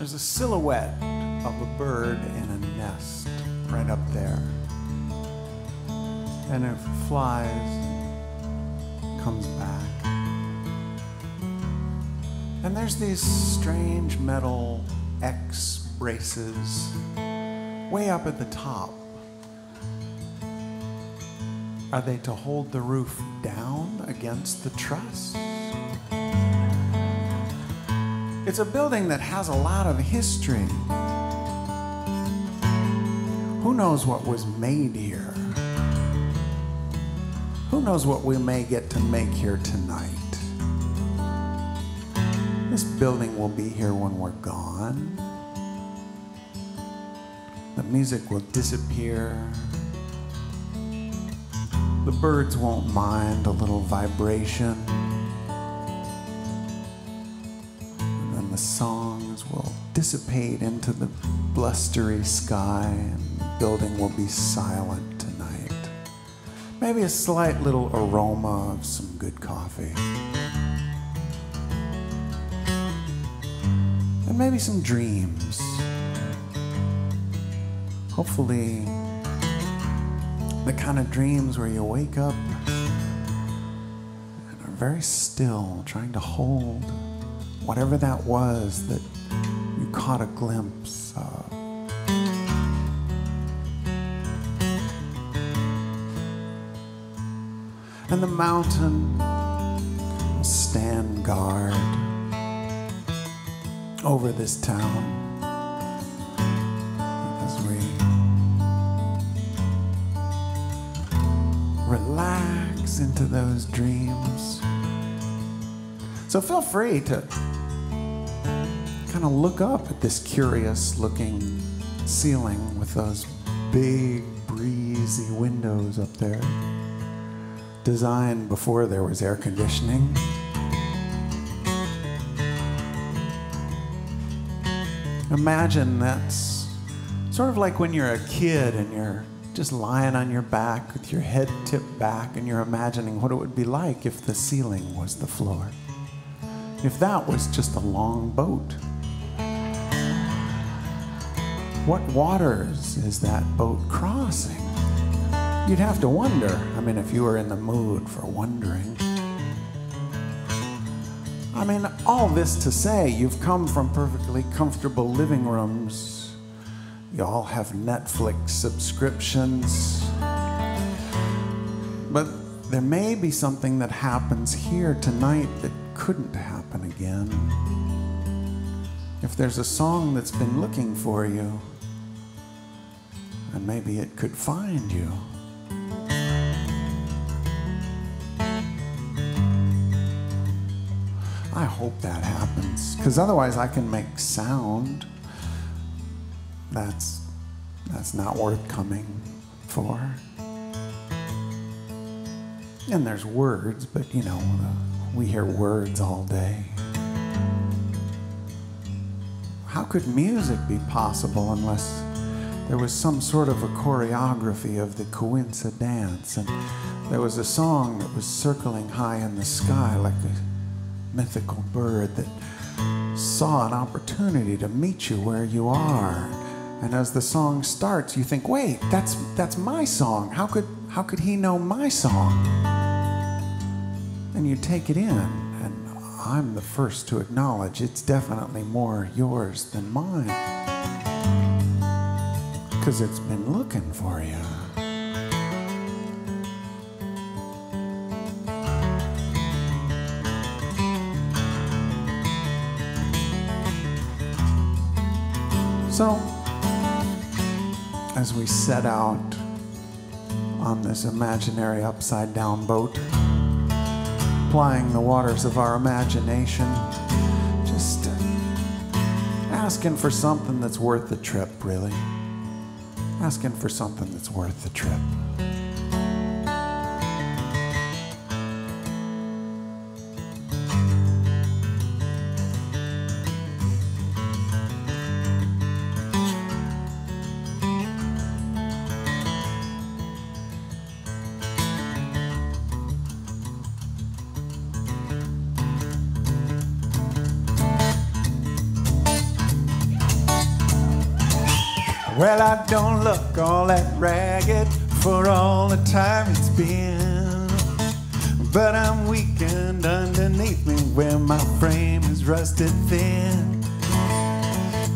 There's a silhouette of a bird in a nest right up there. And it flies, comes back. And there's these strange metal X braces way up at the top. Are they to hold the roof down against the truss? It's a building that has a lot of history. Who knows what was made here? Who knows what we may get to make here tonight? This building will be here when we're gone. The music will disappear. The birds won't mind a little vibration. And then the songs will dissipate into the blustery sky, and the building will be silent tonight. Maybe a slight little aroma of some good coffee. And maybe some dreams. Hopefully, the kind of dreams where you wake up and are very still, trying to hold whatever that was that you caught a glimpse of. And the mountain will stand guard over this town as we relax into those dreams. So feel free to kind of look up at this curious looking ceiling with those big breezy windows up there, designed before there was air conditioning. Imagine that's sort of like when you're a kid and you're just lying on your back with your head tipped back and you're imagining what it would be like if the ceiling was the floor. If that was just a long boat. What waters is that boat crossing? You'd have to wonder. I mean, if you were in the mood for wondering. I mean, all this to say, you've come from perfectly comfortable living rooms. You all have Netflix subscriptions. But there may be something that happens here tonight that couldn't happen again. If there's a song that's been looking for you, and maybe it could find you. I hope that happens, because otherwise I can make sound. That's not worth coming for. And there's words, but you know, we hear words all day. How could music be possible unless there was some sort of a choreography of the Cahuenza dance, and there was a song that was circling high in the sky like a mythical bird that saw an opportunity to meet you where you are. And as the song starts, you think, wait, that's my song. How could he know my song? And you take it in, and I'm the first to acknowledge it's definitely more yours than mine, because it's been looking for you. So, as we set out on this imaginary upside-down boat, plying the waters of our imagination, just asking for something that's worth the trip, really. Asking for something that's worth the trip. Well, I don't look all that ragged for all the time it's been, but I'm weakened underneath me where my frame is rusted thin.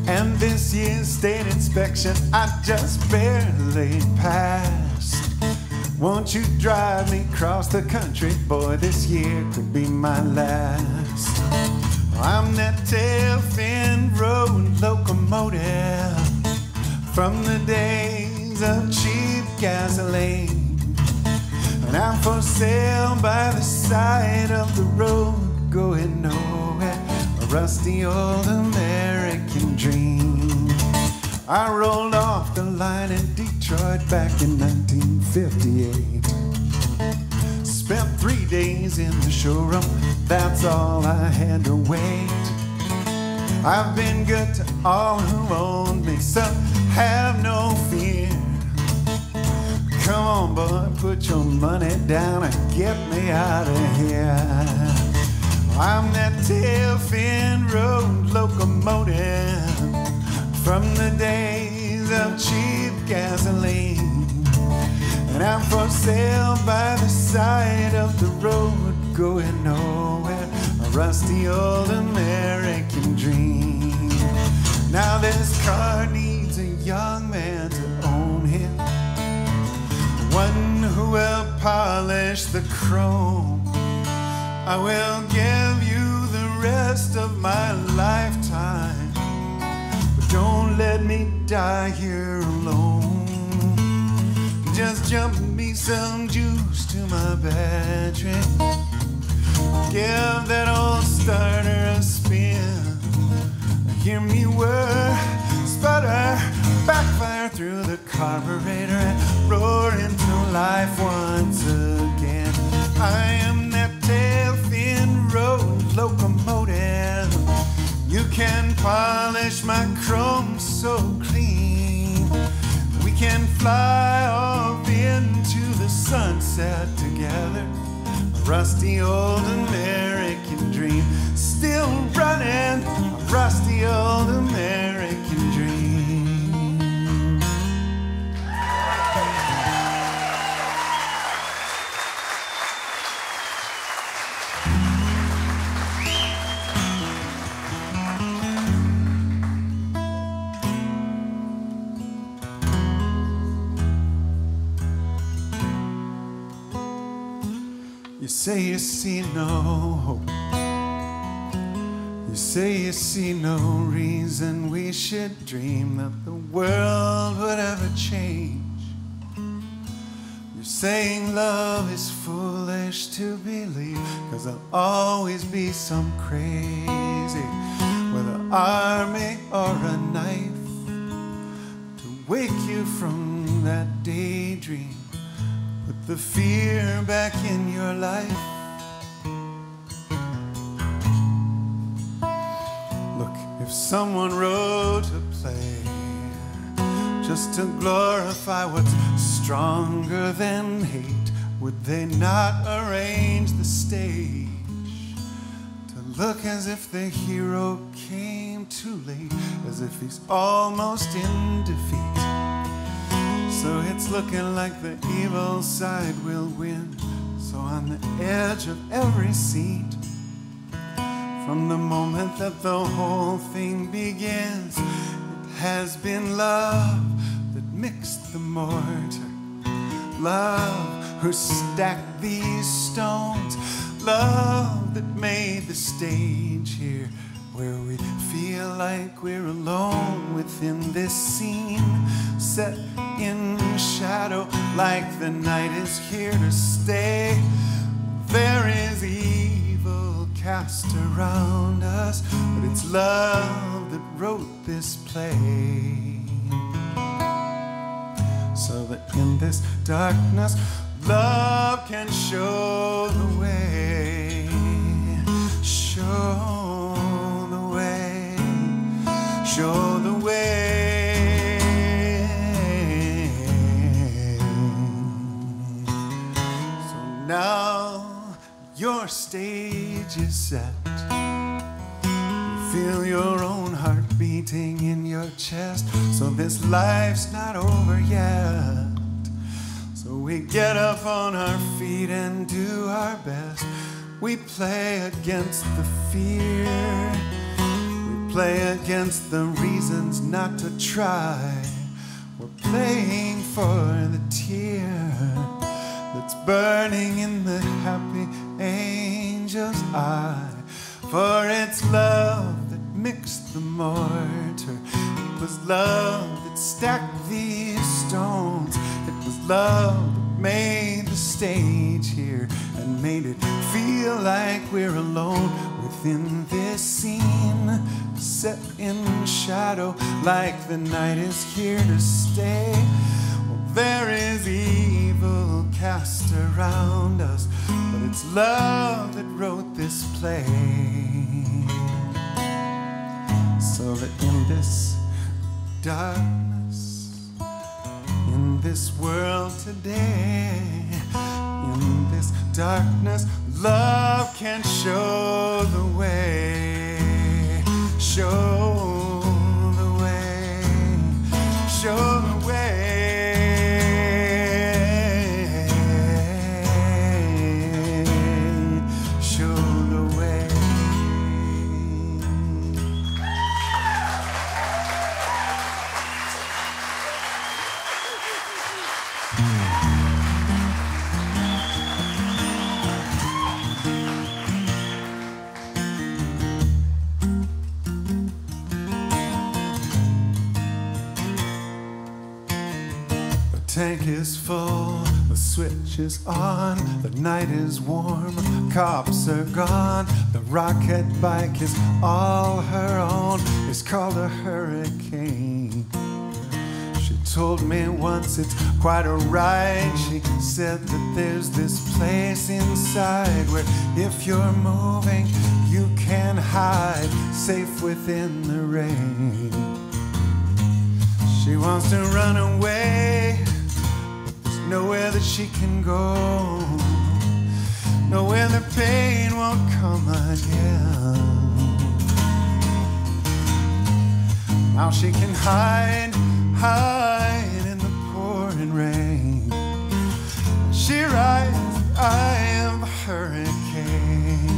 And this year's state inspection I just barely passed. Won't you drive me across the country, boy? This year could be my last. I'm that tail-fin road locomotive from the days of cheap gasoline, and I'm for sale by the side of the road, going nowhere, a rusty old American dream. I rolled off the line in Detroit back in 1958. Spent 3 days in the showroom, that's all I had to wait. I've been good to all who owned me, so have no fear. Come on, boy, put your money down and get me out of here. I'm that tail-fin road locomotive from the days of cheap gasoline, and I'm for sale by the side of the road, going nowhere, a rusty old American dream. Now this car needs a young man to own him, one who will polish the chrome. I will give you the rest of my lifetime, but don't let me die here alone. Just jump me some juice to my bedroom, give that old starter a spin. Hear me whir, sputter, backfire through the carburetor and roar into life once again. I am that tail-fin road locomotive. You can polish my chrome so clean. We can fly off into the sunset together, rusty old American dream. Still running, a rusty old American dream. You say you see no hope, you say you see no reason we should dream that the world would ever change. You're saying love is foolish to believe, 'cause there'll always be some crazy with an army or a knife to wake you from that daydream, put the fear back in your life. Look, if someone wrote a play just to glorify what's stronger than hate, would they not arrange the stage to look as if the hero came too late, as if he's almost in defeat? So it's looking like the evil side will win. So on the edge of every seat, from the moment that the whole thing begins, it has been love that mixed the mortar, love who stacked these stones, love that made the stage here where we feel like we're alone within this scene, set in shadow like the night is here to stay. There is evil cast around us, but it's love that wrote this play. So that in this darkness, love can show the way, show the way, show the way. Now your stage is set, you feel your own heartbeat. beating in your chest, so this life's not over yet. So we get up on our feet and do our best. We play against the fear. We play against the reasons not to try. We're playing for the tear that's burning in the happy angel's eye. For it's love that mixed the mortar. It was love that stacked these stones. It was love that made the stage here and made it feel like we're alone within this scene, set in shadow, like the night is here to stay. Well, there is evil cast around us, but it's love that wrote this play, so that in this darkness, in this world today, in this darkness, love can show the way, show the way, show the way, show the way. The tank is full, the switch is on, the night is warm, cops are gone, the rocket bike is all her own, it's called a hurricane. She told me once it's quite a ride, she said that there's this place inside where if you're moving you can hide, safe within the rain. She wants to run away, nowhere that she can go, nowhere the pain won't come again. Now she can hide, hide in the pouring rain. She rides the eye of a hurricane.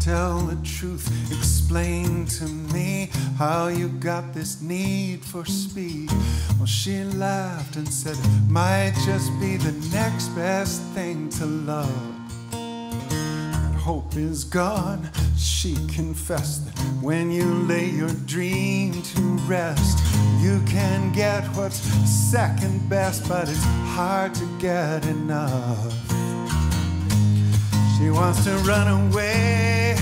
Tell the truth, explain to me how you got this need for speed. Well, she laughed and said it might just be the next best thing to love. That hope is gone. She confessed that when you lay your dream to rest, you can get what's second best, but it's hard to get enough. She wants to run away,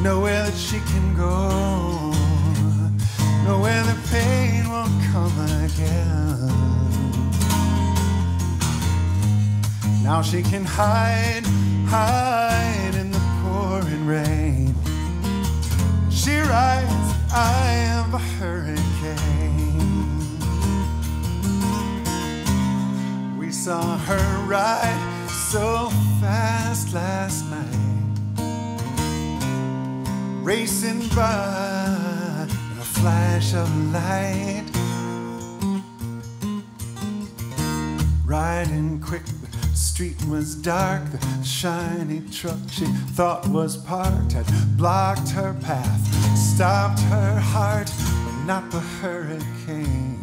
nowhere that she can go, nowhere the pain won't come again. Now she can hide, hide in the pouring rain. She rides the eye of a hurricane. We saw her ride so fast last night, racing by in a flash of light, riding quick, the street was dark, the shiny truck she thought was parked had blocked her path, stopped her heart, but not the hurricane.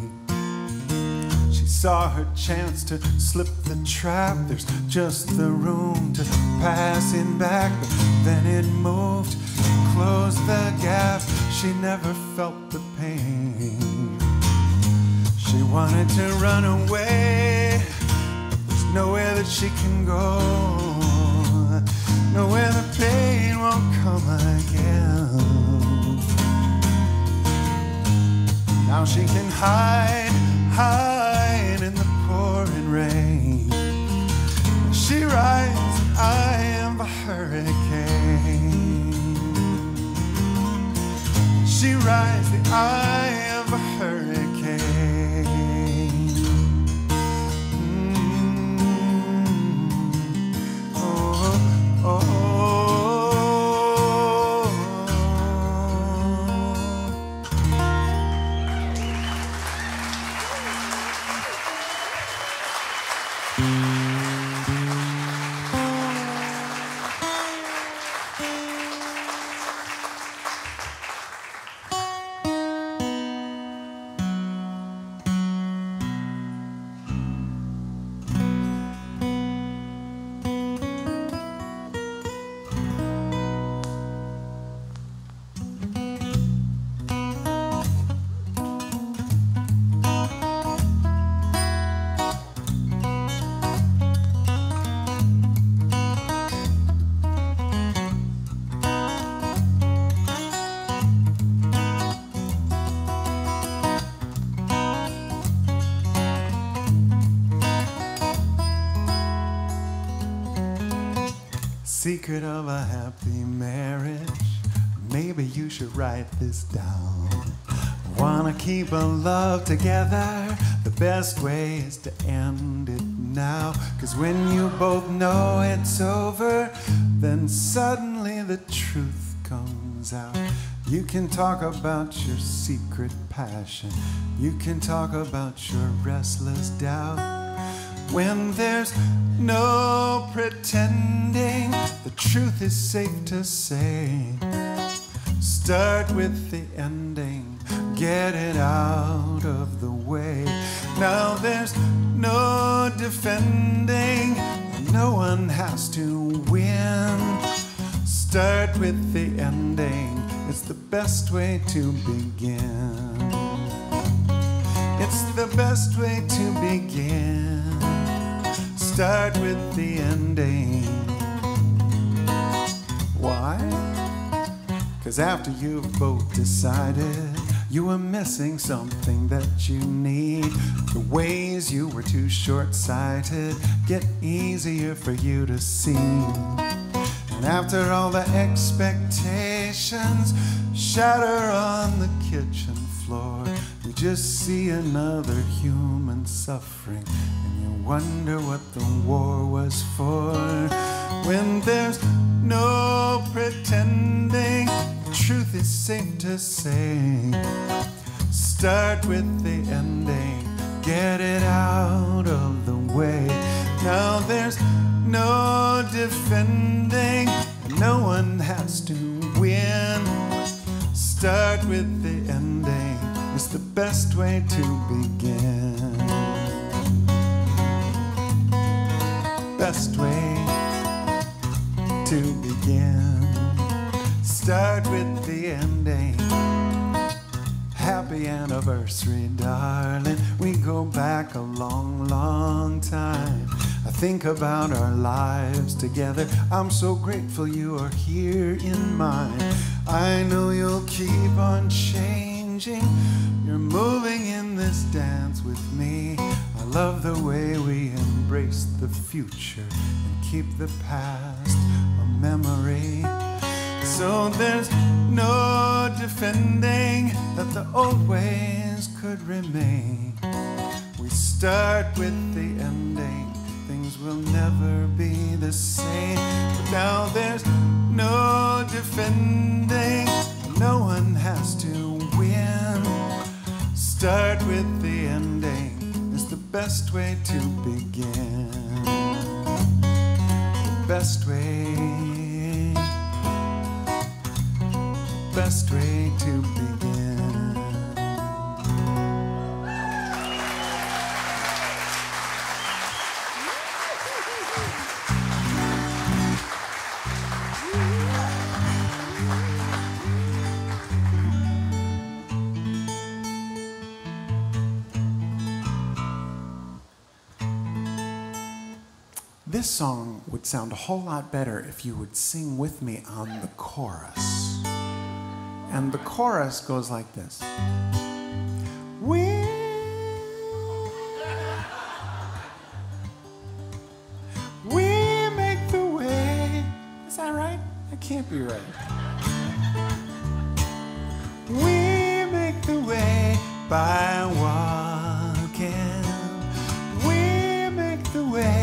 She saw her chance to slip the trap, there's just the room to pass in back, but then it moved, closed the gap, she never felt the pain. She wanted to run away, but there's nowhere that she can go, nowhere the pain won't come again. Now she can hide, hide in the pouring rain. She rides the eye of a hurricane. She rides the eye of a hurricane. Oh, oh. secret of a happy marriage. Maybe you should write this down. Wanna keep a love together? The best way is to end it now. 'Cause when you both know it's over, then suddenly the truth comes out. You can talk about your secret passion. You can talk about your restless doubt. When there's no pretending, the truth is safe to say. Start with the ending, get it out of the way. Now there's no defending, no one has to win. Start with the ending, it's the best way to begin. It's the best way to begin. Start with the ending. Why? 'Cause after you've both decided you were missing something that you need, the ways you were too short-sighted get easier for you to see. And after all the expectations shatter on the kitchen floor, you just see another human suffering and you wonder what the war was for. When there's no pretending, truth is safe to say. Start with the ending, get it out of the way. Now there's no defending, no one has to win. Start with the ending, it's the best way to begin. Best way to begin. Start with the ending. Happy anniversary, darling. We go back a long, long time. I think about our lives together. I'm so grateful you are here in mine. I know you'll keep on changing. You're moving in this dance with me. I love the way we embrace the future and keep the past a memory. So there's no defending that the old ways could remain. We start with the ending, things will never be the same. But now there's no defending, no one has to win. Start with the ending, it's the best way to begin. The best way. Best way to begin. This song would sound a whole lot better if you would sing with me on the chorus. And the chorus goes like this. We make the way. Is that right? That can't be right. We make the way by walking. We make the way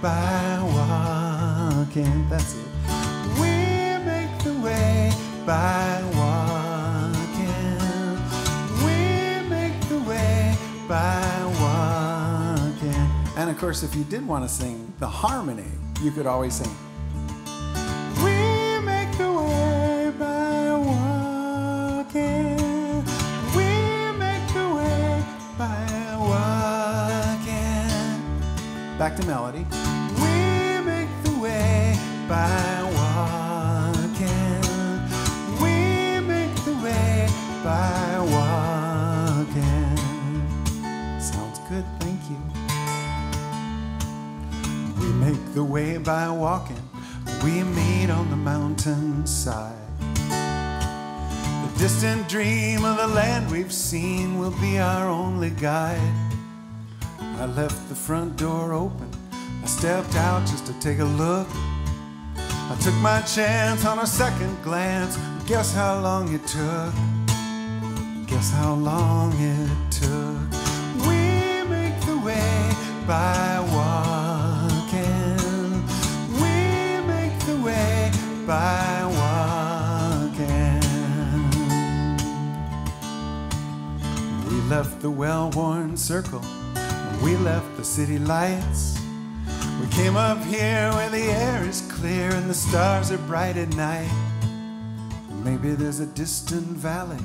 by walking. That's it. We make the way by walking. And of course, if you did want to sing the harmony, you could always sing. We make the way by walking. We make the way by walking. Back to melody. We make the way by walking. We make the way by walking. Sounds good, thank you. We make the way by walking. We meet on the mountainside. The distant dream of the land we've seen will be our only guide. I left the front door open. I stepped out just to take a look. I took my chance on a second glance. Guess how long it took. Guess how long it took. We make the way by walking. We make the way by walking. We left the well-worn circle. We left the city lights. We came up here where the air is clear and the stars are bright at night. Maybe there's a distant valley,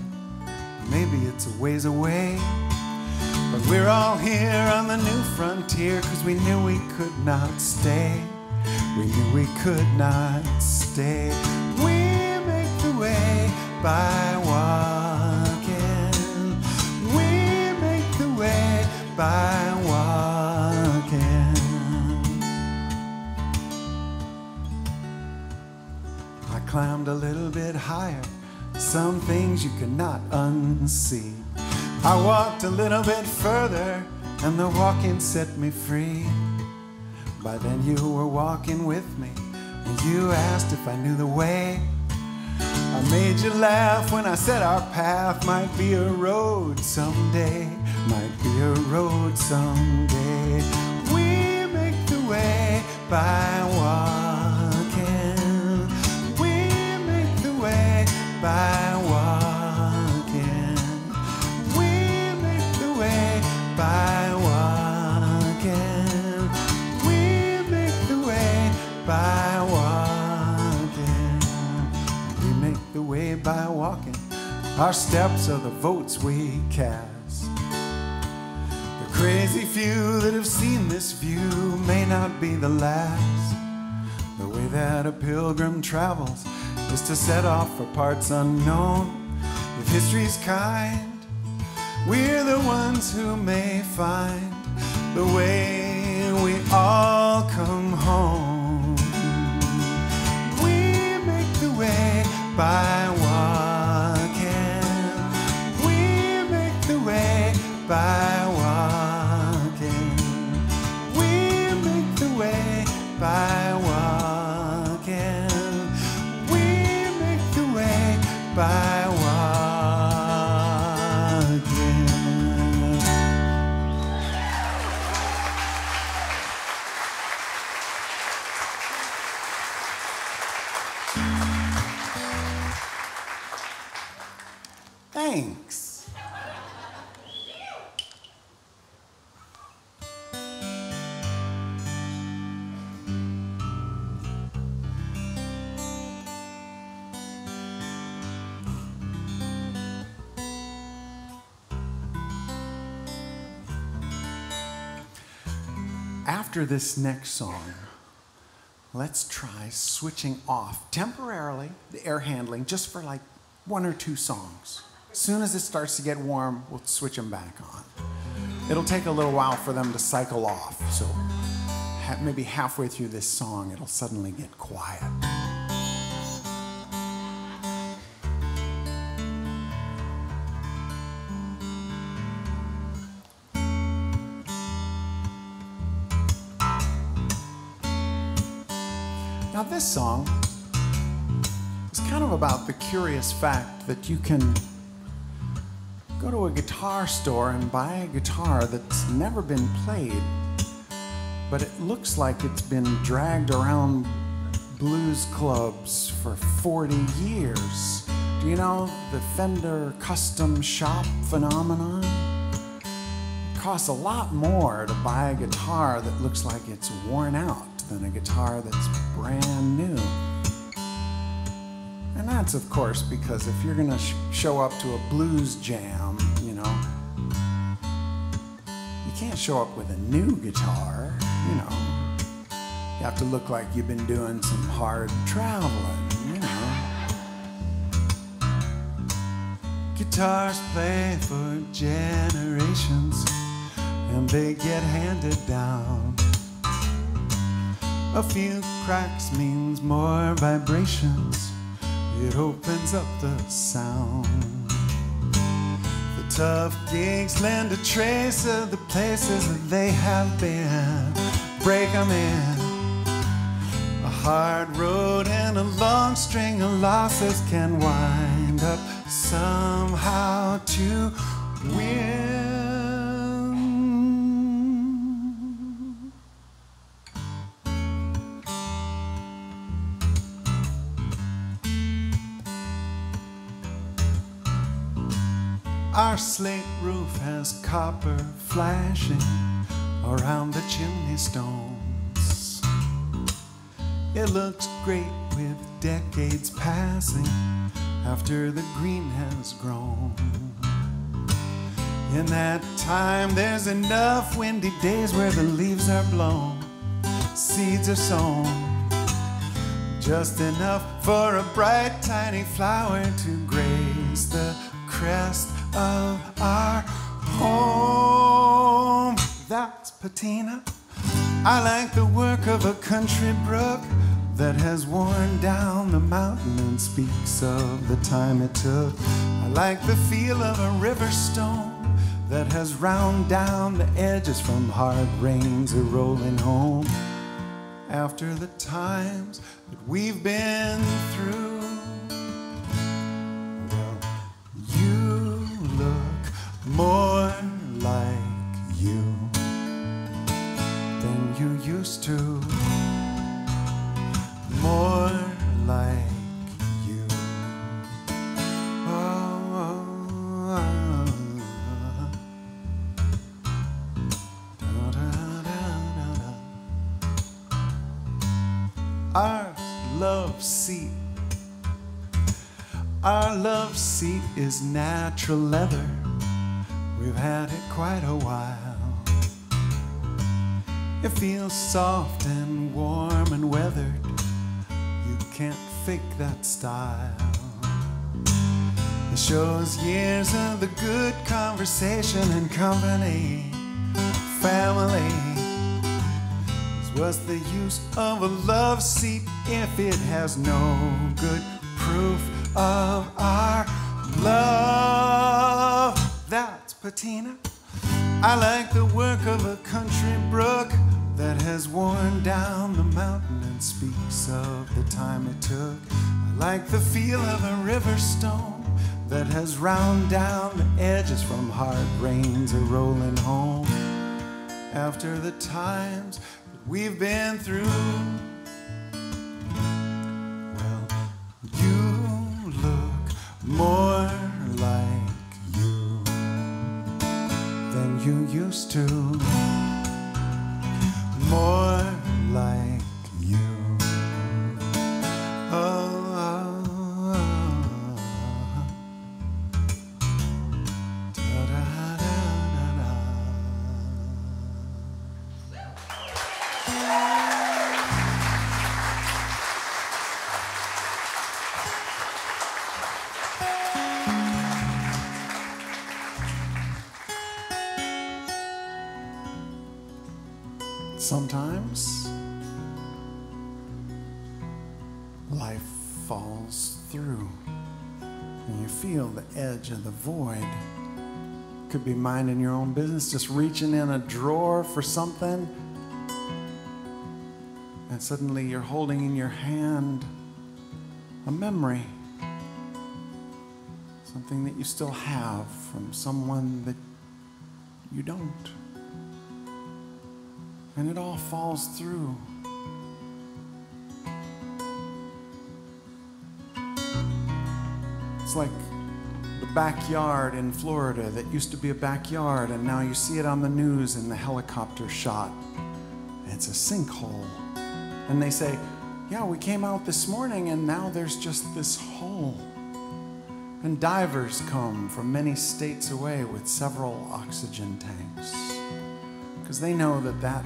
maybe it's a ways away, but we're all here on the new frontier, 'cause we knew we could not stay. We knew we could not stay. We make the way by walking. We make the way by walking. I climbed a little bit higher. Some things you cannot unsee. I walked a little bit further, and the walking set me free. By then you were walking with me, and you asked if I knew the way. I made you laugh when I said our path might be a road someday. Might be a road someday. We make the way by walking. We make the way by walking. We make the way by walking. We make the way by walking. We make the way by walking. Our steps are the votes we cast. The crazy few that have seen this view may not be the last. The way that a pilgrim travels is to set off for parts unknown. If history's kind, we're the ones who may find the way we all come home. We make the way by walking. We make the way by walking. We make the way by walking. By walking. Thanks. After this next song, let's try switching off temporarily the air handling just for like 1 or 2 songs. As soon as it starts to get warm, we'll switch them back on. It'll take a little while for them to cycle off, so maybe halfway through this song, it'll suddenly get quiet. Now this song is kind of about the curious fact that you can go to a guitar store and buy a guitar that's never been played, but it looks like it's been dragged around blues clubs for 40 years. Do you know the Fender custom shop phenomenon? It costs a lot more to buy a guitar that looks like it's worn out than a guitar that's brand new. And that's, of course, because if you're gonna show up to a blues jam, you know, you can't show up with a new guitar, you know. You have to look like you've been doing some hard traveling, you know. Guitars play for generations, and they get handed down. A few cracks means more vibrations. It opens up the sound. The tough gigs lend a trace of the places that they have been. Break 'em in. A hard road and a long string of losses can wind up somehow to win. Our slate roof has copper flashing around the chimney stones. It looks great with decades passing after the green has grown. In that time there's enough windy days where the leaves are blown, seeds are sown, just enough for a bright tiny flower to grace the crest of our home. That's patina. I like the work of a country brook that has worn down the mountain and speaks of the time it took. I like the feel of a river stone that has round down the edges from hard rains are rolling home. After the times that we've been through, well, you look more like you than you used to. More like you. Our love seat. Our love seat is natural leather. We've had it quite a while. It feels soft and warm and weathered. You can't fake that style. It shows years of the good conversation and company, family. What's the use of a love seat if it has no good proof of our love? That's patina. I like the work of a country brook that has worn down the mountain and speaks of the time it took. I like the feel of a river stone that has round down the edges from hard rains are rolling home. After the times we've been through, well, you look more like you than you used to. More like you. Sometimes life falls through and you feel the edge of the void. Could be minding your own business, just reaching in a drawer for something, and suddenly you're holding in your hand a memory, something that you still have from someone that you don't. And it all falls through. It's like the backyard in Florida that used to be a backyard, and now you see it on the news in the helicopter shot. It's a sinkhole. And they say, yeah, we came out this morning and now there's just this hole. And divers come from many states away with several oxygen tanks, because they know that that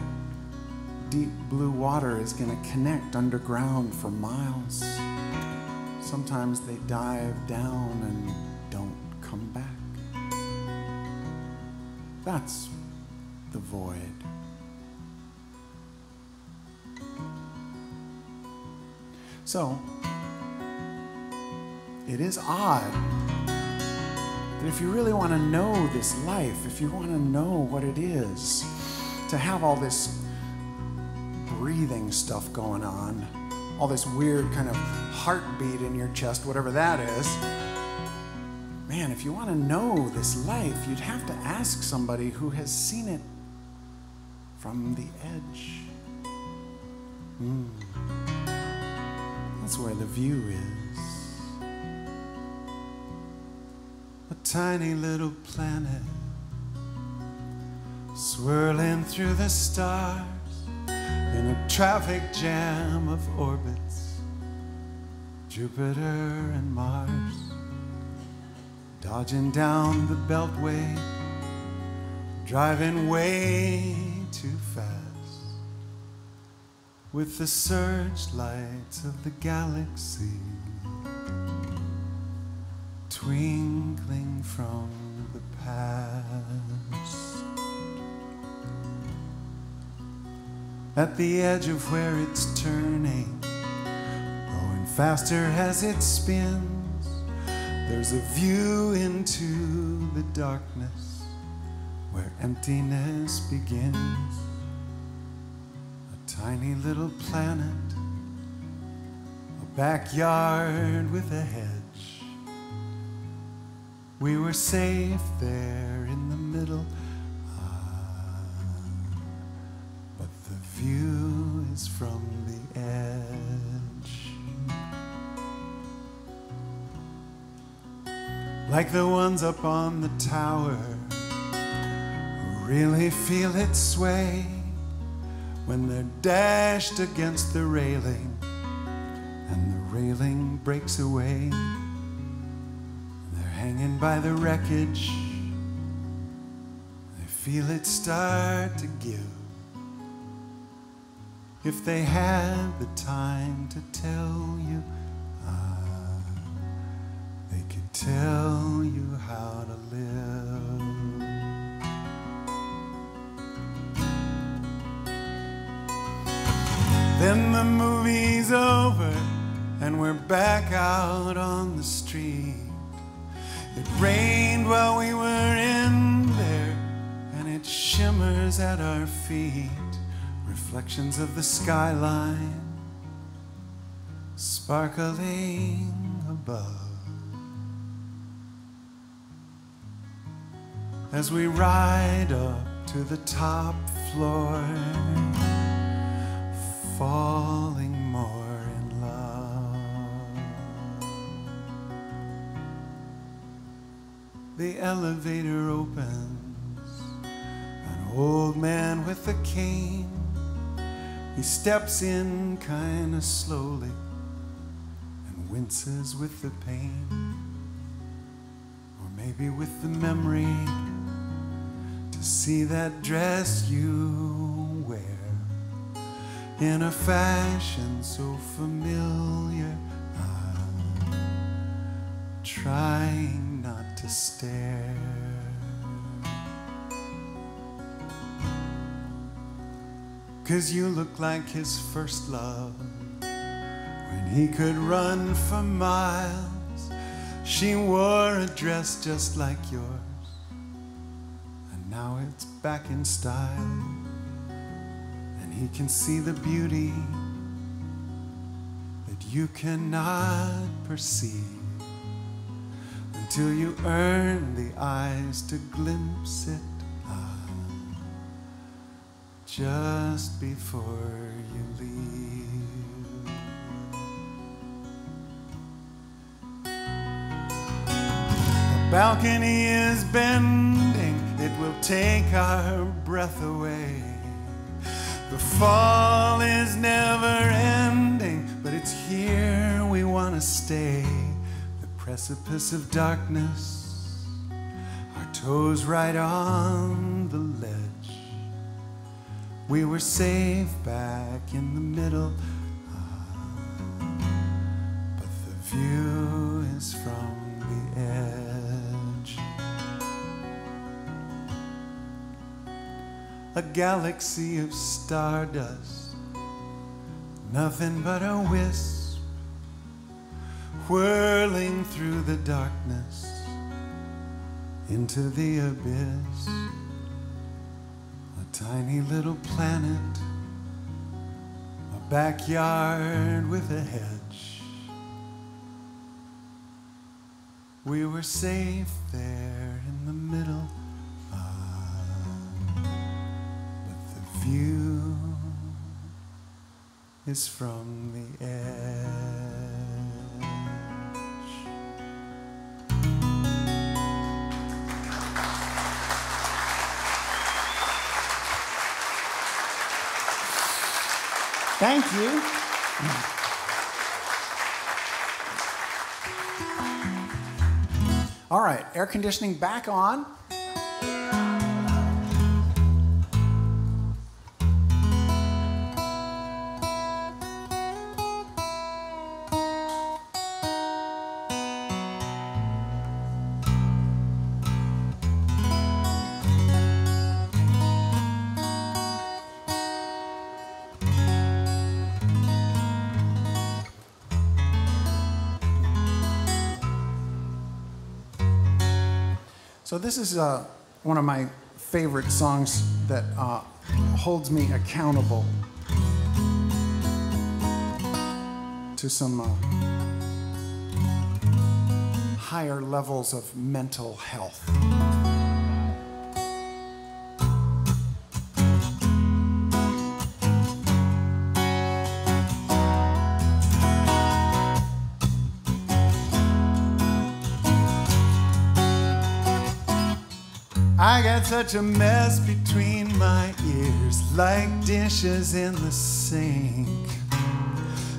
deep blue water is going to connect underground for miles. Sometimes they dive down and don't come back. That's the void. So, it is odd that if you really want to know this life, if you want to know what it is, to have all this breathing stuff going on, all this weird kind of heartbeat in your chest, whatever that is. Man, if you want to know this life, you'd have to ask somebody who has seen it from the edge. That's where the view is. A tiny little planet swirling through the stars in a traffic jam of orbits, Jupiter and Mars, dodging down the beltway, driving way too fast, with the searchlights of the galaxy twinkling from the past. At the edge of where it's turning, growing faster as it spins, there's a view into the darkness where emptiness begins. A tiny little planet, a backyard with a hedge. We were safe there in the middle. View is from the edge, like the ones up on the tower who really feel it sway when they're dashed against the railing and the railing breaks away. They're hanging by the wreckage, they feel it start to give. If they had the time to tell you, they could tell you how to live. Then the movie's over and we're back out on the street. It rained while we were in there and it shimmers at our feet. Reflections of the skyline sparkling above as we ride up to the top floor, falling more in love. The elevator opens, an old man with a cane. He steps in kinda slowly and winces with the pain, or maybe with the memory, to see that dress you wear in a fashion so familiar. I'm trying not to stare. Cause you look like his first love, when he could run for miles. She wore a dress just like yours, and now it's back in style. And he can see the beauty that you cannot perceive until you earn the eyes to glimpse it just before you leave. The balcony is bending, it will take our breath away. The fall is never ending, but it's here we want to stay. The precipice of darkness, our toes right on the ledge. We were safe back in the middle, but the view is from the edge. A galaxy of stardust, nothing but a wisp, whirling through the darkness into the abyss. Tiny little planet, a backyard with a hedge. We were safe there in the middle, but the view is from the edge. Thank you. All right, air conditioning back on. So this is one of my favorite songs that holds me accountable to some higher levels of mental health. I got such a mess between my ears, like dishes in the sink.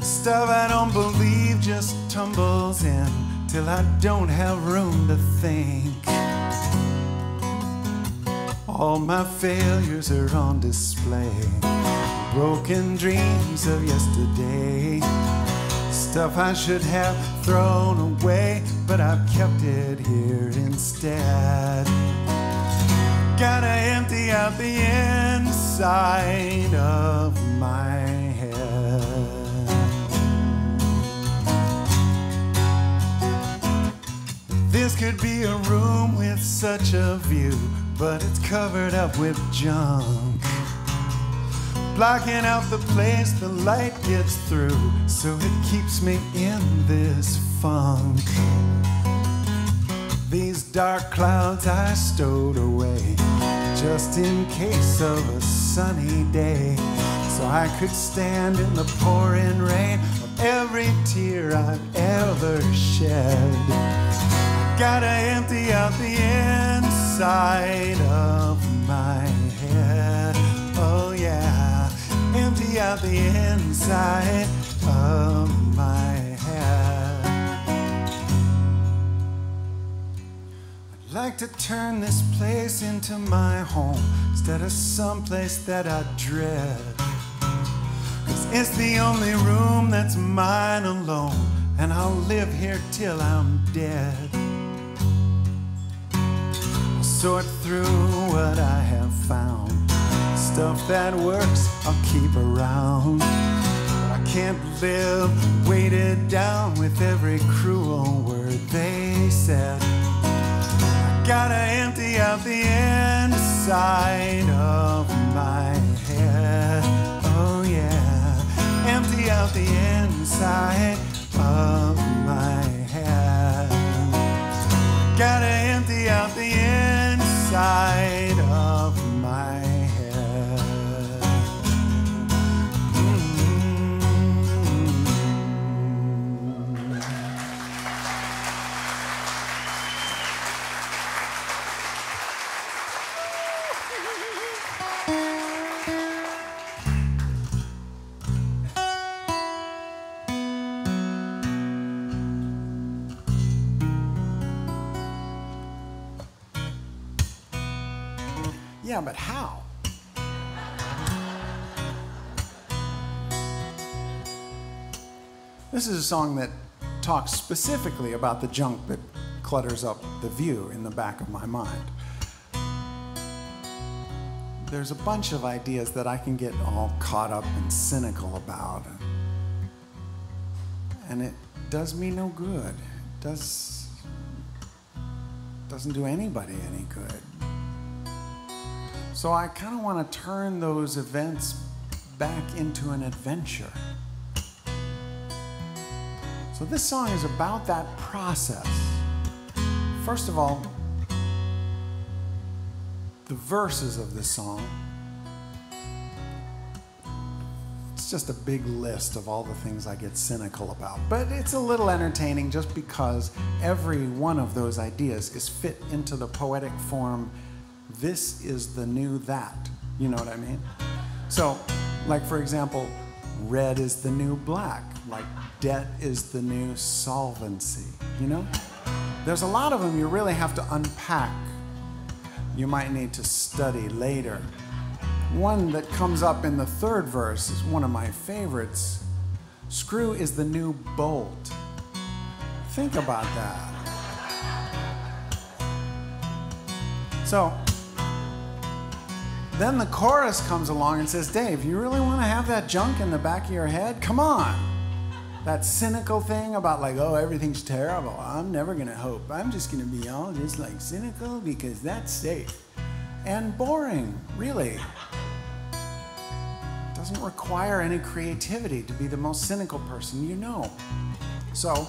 Stuff I don't believe just tumbles in till I don't have room to think. All my failures are on display, broken dreams of yesterday. Stuff I should have thrown away, but I've kept it here instead. Gotta empty out the inside of my head. This could be a room with such a view, but it's covered up with junk, blocking out the place the light gets through, so it keeps me in this funk. These dark clouds I stowed away just in case of a sunny day, so I could stand in the pouring rain of every tear I've ever shed. Gotta empty out the inside of my head. Oh yeah, empty out the inside of my head. Like to turn this place into my home instead of someplace that I dread, 'cause it's the only room that's mine alone, and I'll live here till I'm dead. I'll sort through what I have found. Stuff that works I'll keep around, but I can't live weighted down with every cruel word they said. Gotta empty out the inside of my head. Oh yeah, empty out the inside of my head. Gotta empty out the inside of my head. Yeah, but how? This is a song that talks specifically about the junk that clutters up the view in the back of my mind. There's a bunch of ideas that I can get all caught up and cynical about, and it does me no good. It doesn't do anybody any good. So I kind of want to turn those events back into an adventure. So this song is about that process. First of all, the verses of this song, it's just a big list of all the things I get cynical about, but it's a little entertaining just because every one of those ideas is fit into the poetic form, this is the new that, you know what I mean? So, like for example, red is the new black, like debt is the new solvency, you know? There's a lot of them you really have to unpack. You might need to study later. One that comes up in the third verse is one of my favorites. Screw is the new bolt. Think about that. So, then the chorus comes along and says, Dave, you really want to have that junk in the back of your head? Come on. That cynical thing about like, oh, everything's terrible. I'm never going to hope. I'm just going to be all just like cynical because that's safe. And boring, really. It doesn't require any creativity to be the most cynical person you know. So,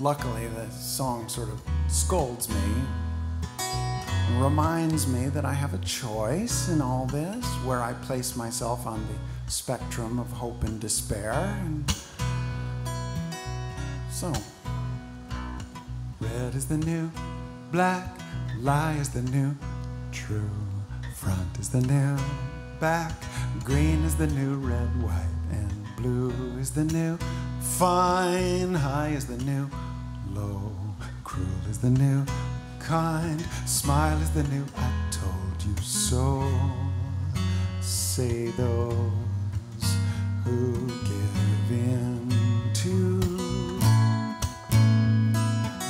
luckily the song sort of scolds me. Reminds me that I have a choice in all this, where I place myself on the spectrum of hope and despair. And so, red is the new black, lie is the new true, front is the new back, green is the new red, white, and blue is the new fine, high is the new low, cruel is the new kind, smile is the new I told you so. Say those who give in to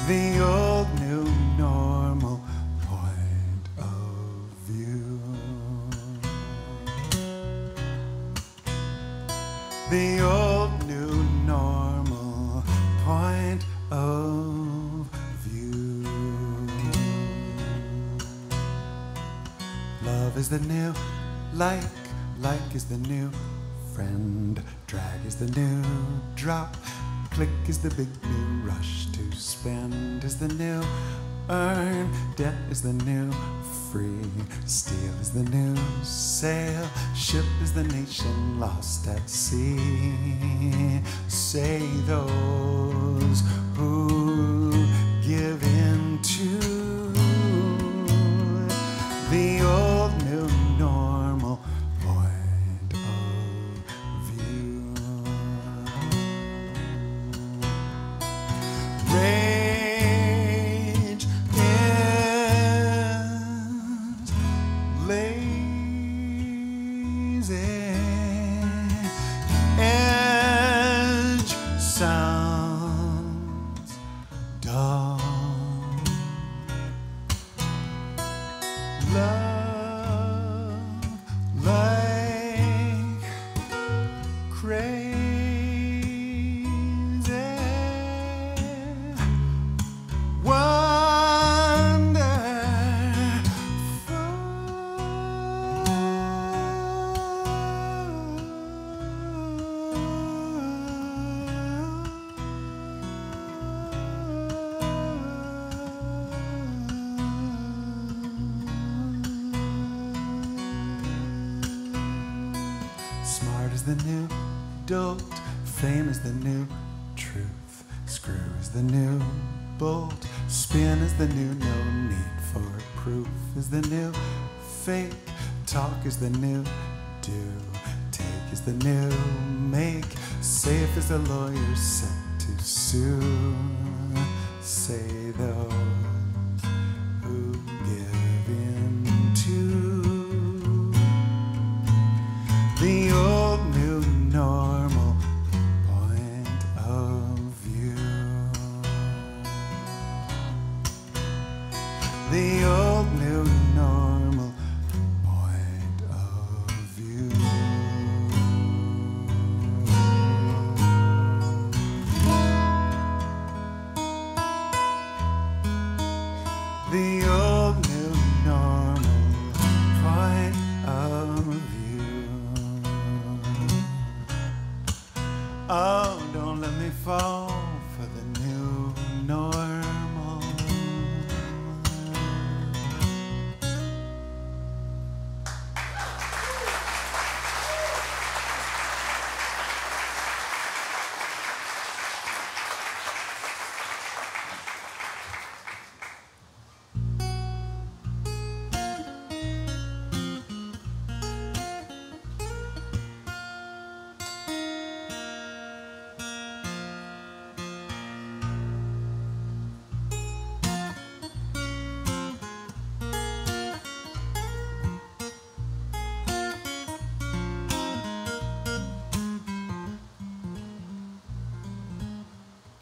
the old new normal point of view. The old new normal point of view. Love is the new like is the new friend, drag is the new drop, click is the big new rush, to spend is the new earn, debt is the new free, steal is the new sail, ship is the nation lost at sea. Say those who give in to the old new normal point of view. Rage is lazy, edge sounds dull. Love like crazy, smart is the new dolt, fame is the new truth, screw is the new bolt, spin is the new no need for proof is the new fake, talk is the new do, take is the new make, safe is the lawyer sent to sue. Say those who give in to the old new normal point of view. The old new normal point of view. The old new normal point of view. Oh, don't let me fall for the new normal.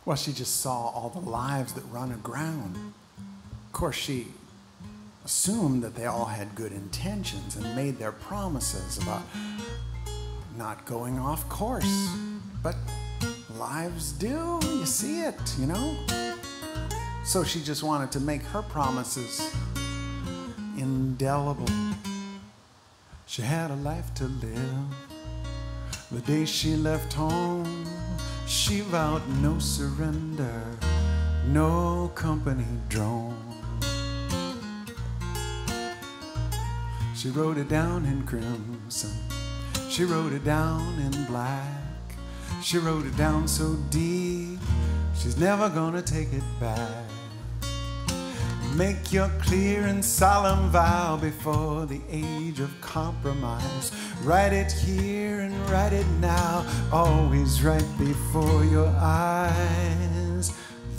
Well, she just saw all the lives that run aground. Of course, she assumed that they all had good intentions and made their promises about not going off course. But lives do, you see it, you know? So she just wanted to make her promises indelible. She had a life to live. The day she left home, she vowed no surrender, no company drone. She wrote it down in crimson, she wrote it down in black, she wrote it down so deep, she's never gonna take it back. Make your clear and solemn vow before the age of compromise. Write it here and write it now, always right before your eyes.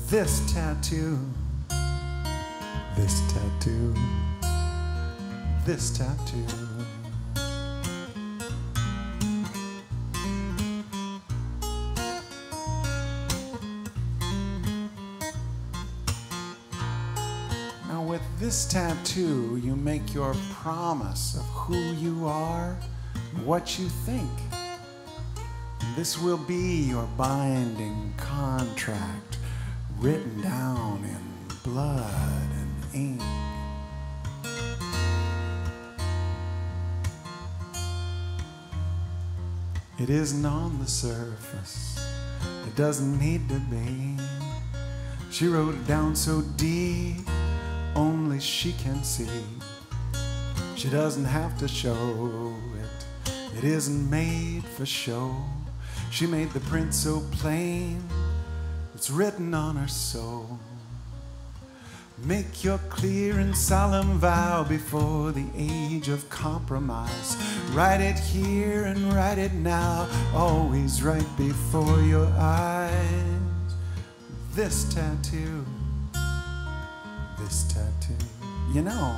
This tattoo, this tattoo, this tattoo. With this tattoo, you make your promise of who you are, what you think. This will be your binding contract, written down in blood and ink. It isn't on the surface, it doesn't need to be. She wrote it down so deep, only she can see. She doesn't have to show it, it isn't made for show. She made the print so plain, it's written on her soul. Make your clear and solemn vow before the age of compromise. Write it here and write it now, always right before your eyes. This tattoo, this tattoo, you know.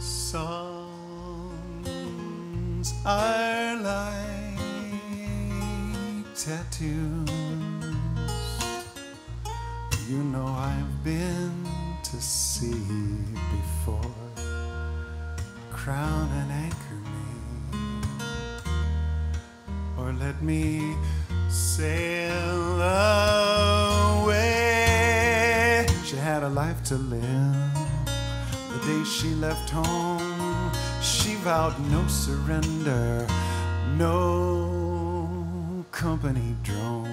Songs are like tattoos. You know, I've been to sea before. Crown and anchor me, or let me sail away. She had a life to live. The day she left home, she vowed no surrender, no company drone.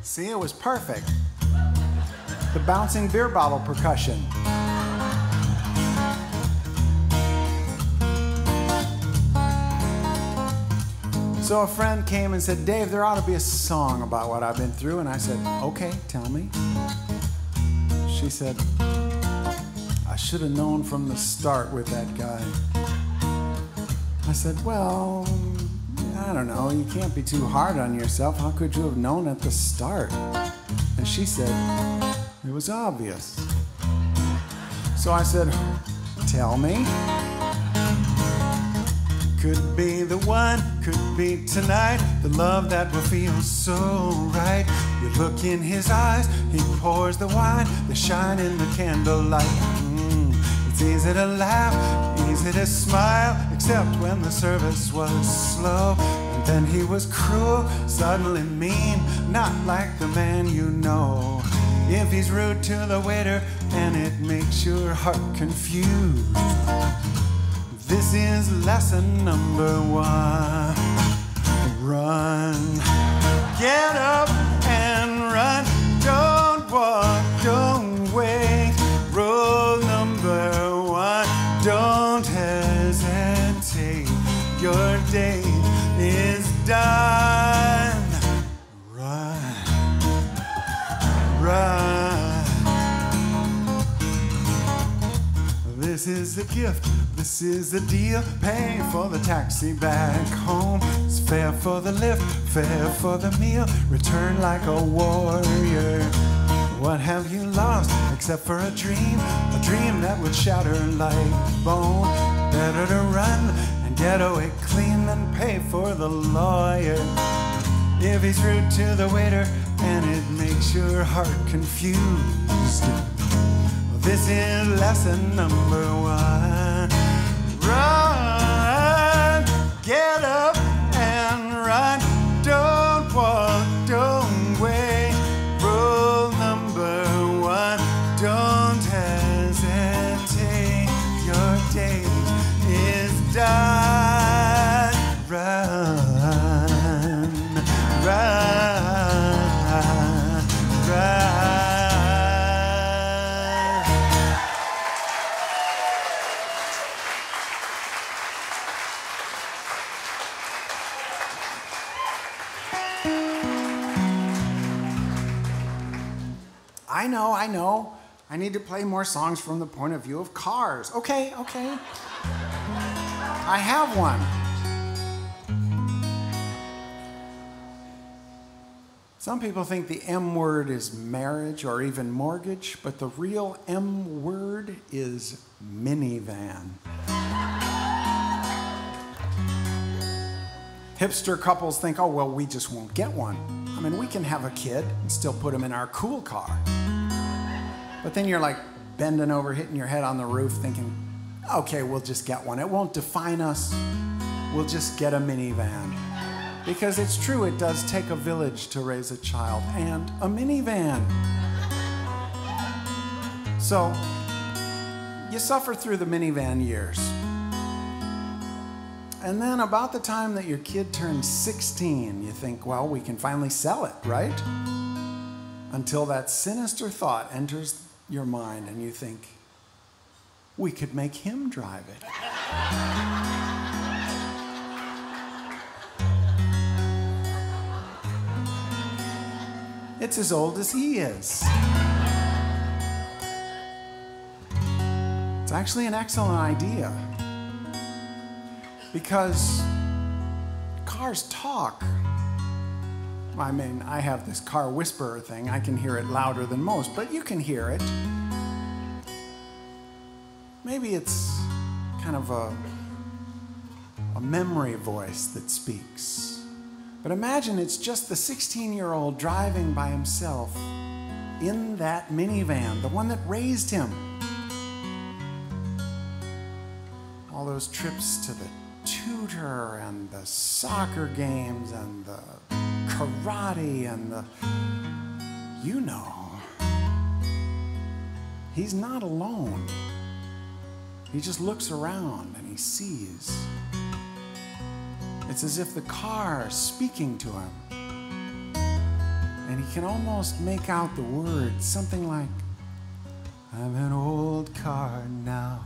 See, it was perfect. The bouncing beer bottle percussion. So a friend came and said, Dave, there ought to be a song about what I've been through. And I said, okay, tell me. She said, I should have known from the start with that guy. I said, well, I don't know, you can't be too hard on yourself. How could you have known at the start? And she said, it was obvious. So I said, tell me. Could be the one, could be tonight, the love that will feel so right. You look in his eyes, he pours the wine, the shine in the candlelight. It's easy to laugh, easy to smile, except when the service was slow. And then he was cruel, suddenly mean, not like the man you know. If he's rude to the waiter and it makes your heart confused, this is lesson number one. Run, get up and run. Don't walk, don't wait. Rule number one, don't hesitate. Your day is done. Run, run. This is the gift. This is the deal, pay for the taxi back home. It's fair for the lift, fair for the meal, return like a warrior. What have you lost except for a dream that would shatter like bone? Better to run and get away clean than pay for the lawyer. If he's rude to the waiter and it makes your heart confused, well, this is lesson number one. Run, get up and run. Don't walk, don't wait. Rule number one, don't hesitate. Your day is done. Run, run, run. I know. I need to play more songs from the point of view of cars. Okay, okay. I have one. Some people think the M word is marriage or even mortgage, but the real M word is minivan. Hipster couples think, oh, well, we just won't get one. I mean, we can have a kid and still put him in our cool car. But then you're like bending over, hitting your head on the roof thinking, okay, we'll just get one. It won't define us. We'll just get a minivan. Because it's true, it does take a village to raise a child and a minivan. So you suffer through the minivan years. And then about the time that your kid turns 16, you think, well, we can finally sell it, right? Until that sinister thought enters your mind and you think, we could make him drive it. It's as old as he is. It's actually an excellent idea because cars talk. I mean, I have this car whisperer thing. I can hear it louder than most, but you can hear it. Maybe it's kind of a memory voice that speaks. But imagine it's just the 16-year-old driving by himself in that minivan, the one that raised him. All those trips to the tutor and the soccer games and the karate and the, you know, he's not alone. He just looks around and he sees. It's as if the car is speaking to him. And he can almost make out the words, something like, I'm an old car now.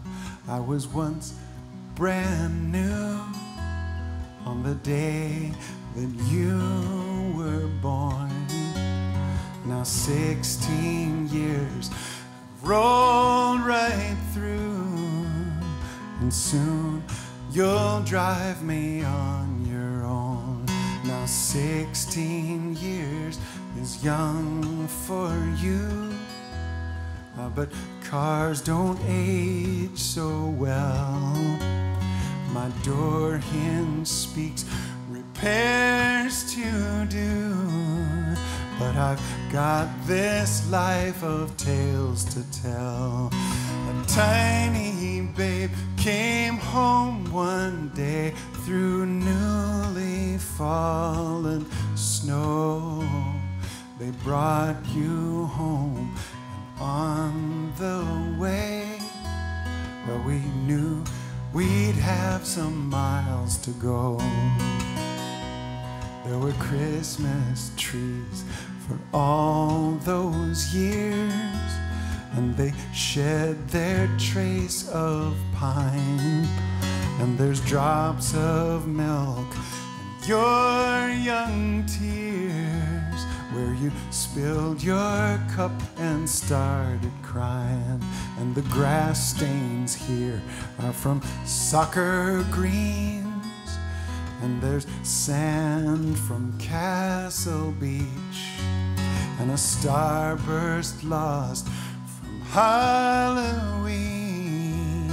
I was once brand new on the day that you were born. Now 16 years rolled right through, and soon You'll drive me on your own. Now 16 years is young for you, but cars don't age so well. My door hinge speaks repairs to do, but I've got this life of tales to tell. A tiny babe came home one day through newly fallen snow. They brought you home, and on the way, well, we knew we'd have some miles to go. There were Christmas trees for all those years, and they shed their trace of pine. And there's drops of milk in your young tears, where you spilled your cup and started crying. And the grass stains here are from soccer greens, and there's sand from Castle Beach, and a starburst lost Halloween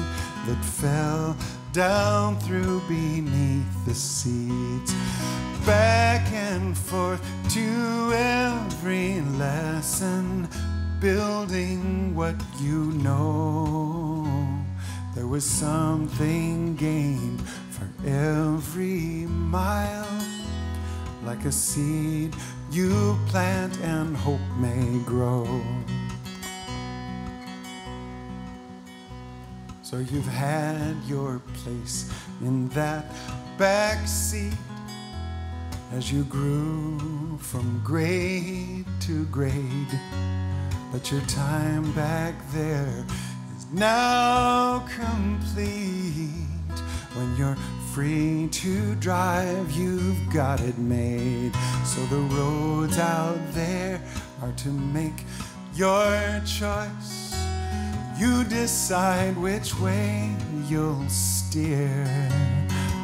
that fell down through beneath the seats. Back and forth to every lesson, building what you know. There was something gained for every mile, like a seed you plant and hope may grow. So you've had your place in that back seat as you grew from grade to grade, but your time back there is now complete. When you're free to drive, you've got it made. So the roads out there are to make your choice. You decide which way you'll steer.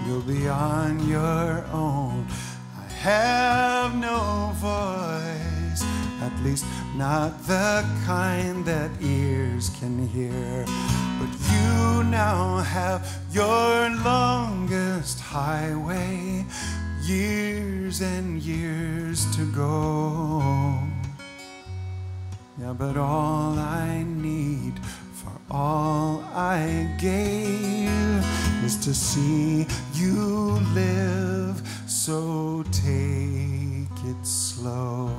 You'll be on your own. I have no voice, at least not the kind that ears can hear. But you now have your longest highway, years and years to go. Yeah, but all I need, all I gave, is to see you live, so take it slow.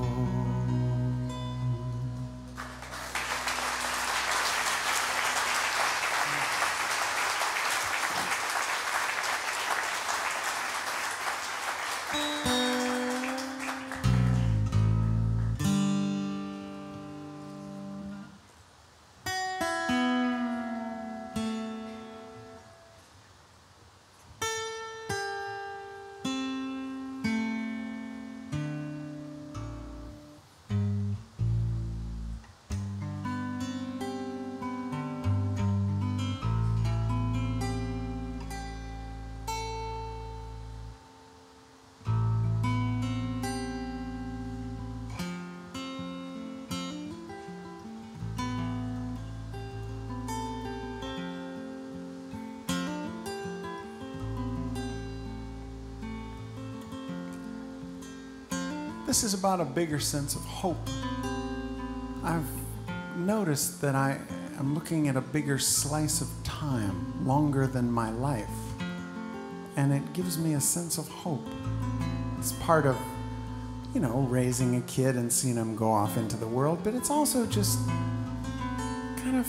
This is about a bigger sense of hope. I've noticed that I am looking at a bigger slice of time, longer than my life, and it gives me a sense of hope. It's part of, you know, raising a kid and seeing him go off into the world, but it's also just kind of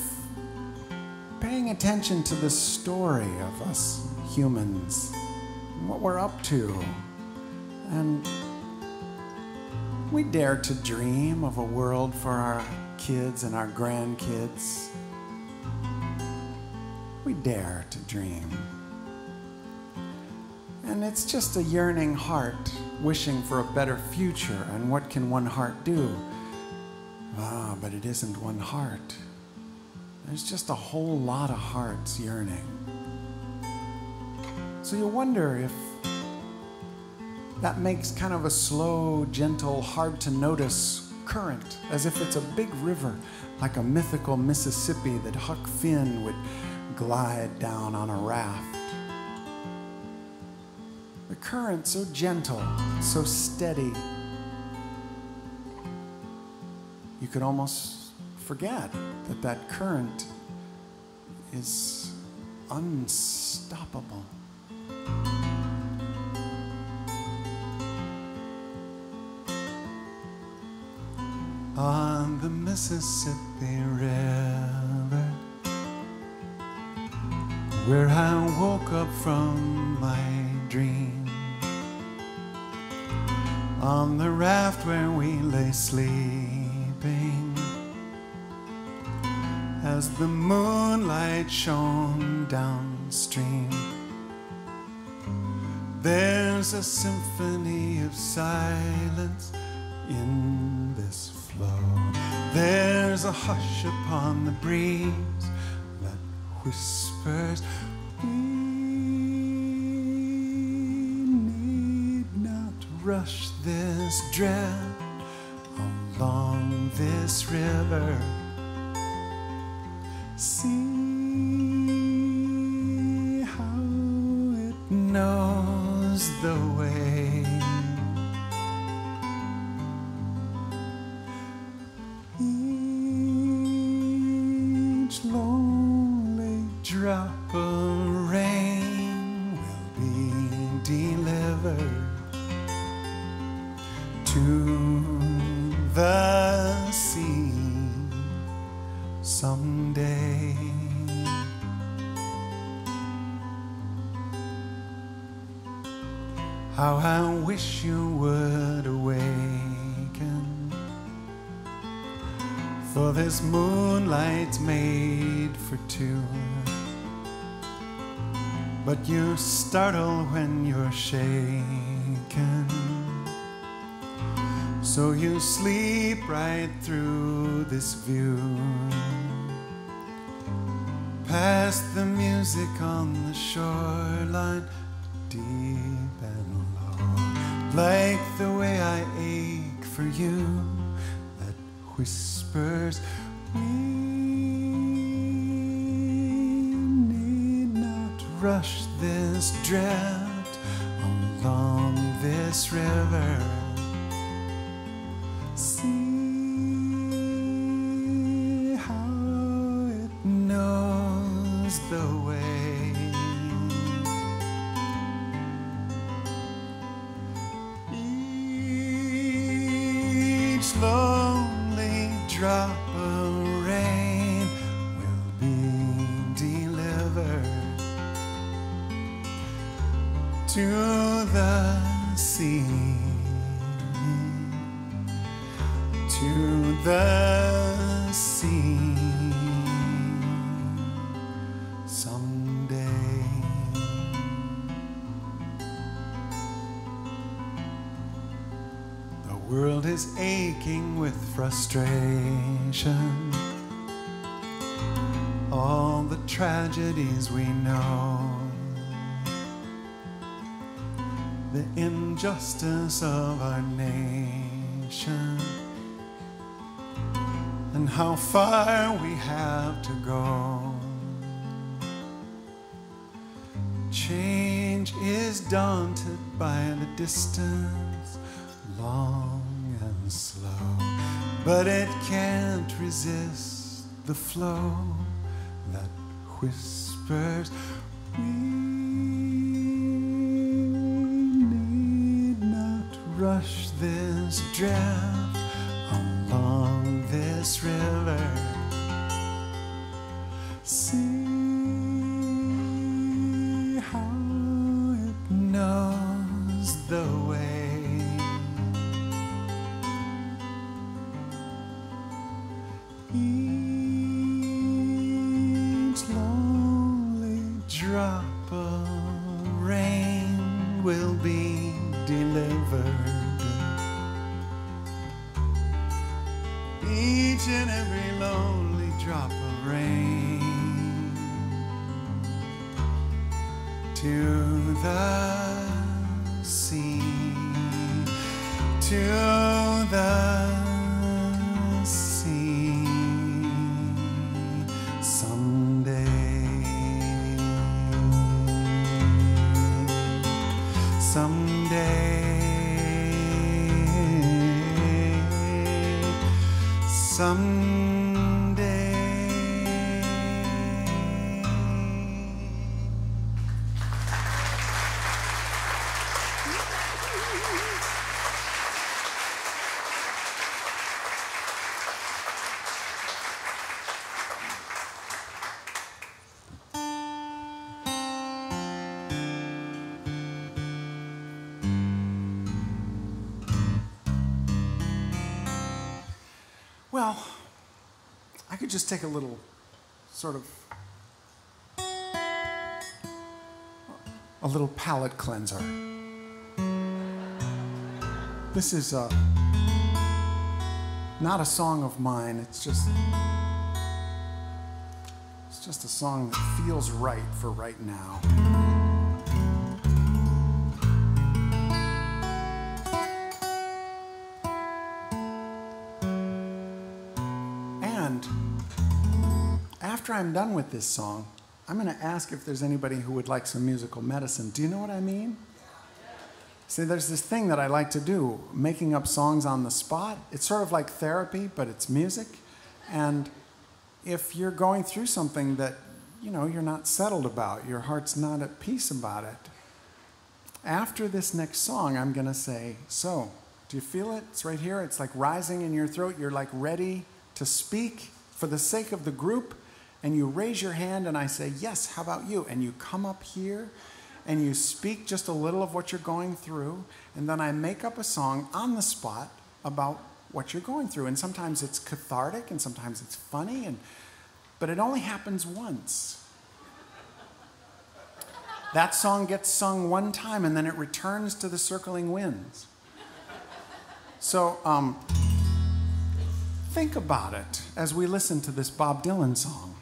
paying attention to the story of us humans and what we're up to. And we dare to dream of a world for our kids and our grandkids. We dare to dream. And it's just a yearning heart wishing for a better future. And what can one heart do? Ah, but it isn't one heart. There's just a whole lot of hearts yearning. So you wonder if that makes kind of a slow, gentle, hard-to-notice current, as if it's a big river, like a mythical Mississippi that Huck Finn would glide down on a raft. The current so gentle, so steady, you could almost forget that that current is unstoppable. On the Mississippi River, where I woke up from my dream, on the raft where we lay sleeping, as the moonlight shone downstream, there's a symphony of silence in this flow. There's a hush upon the breeze that whispers, we need not rush this dread along this river. See how it knows the way. Each lonely drop of rain will be delivered to the sea someday. How I wish you would awaken, for this moonlight's made for two, but you startle when you're shaken, so you sleep right through this view, past the music on the shoreline, deep and low, like the way I ache for you, that whispers, we need not rush this drift along this river. See how it knows the way. Each lonely drop of rain will be delivered to the sea. To the sea someday. The world is aching with frustration, all the tragedies we know, the injustice of our nation, and how far we have to go. Change is daunted by the distance, long and slow, but it can't resist the flow that whispers, we need not rush this draft along this river. See how it knows the way. Each lonely drop of rain will be delivered. Each and every lonely drop of rain to the sea, to the sea someday, someday, someday. Well, I could just take a little sort of a little palate cleanser. This is not a song of mine. It's just a song that feels right for right now. After I'm done with this song, I'm going to ask if there's anybody who would like some musical medicine. Do you know what I mean? See, there's this thing that I like to do, making up songs on the spot. It's sort of like therapy, but it's music. And if you're going through something that, you know, you're not settled about, your heart's not at peace about it, after this next song, I'm going to say, so, do you feel it? It's right here. It's like rising in your throat. You're like ready to speak for the sake of the group. And you raise your hand and I say, yes, how about you? And you come up here and you speak just a little of what you're going through. And then I make up a song on the spot about what you're going through. And sometimes it's cathartic and sometimes it's funny. But it only happens once. That song gets sung one time and then it returns to the circling winds. So think about it as we listen to this Bob Dylan song.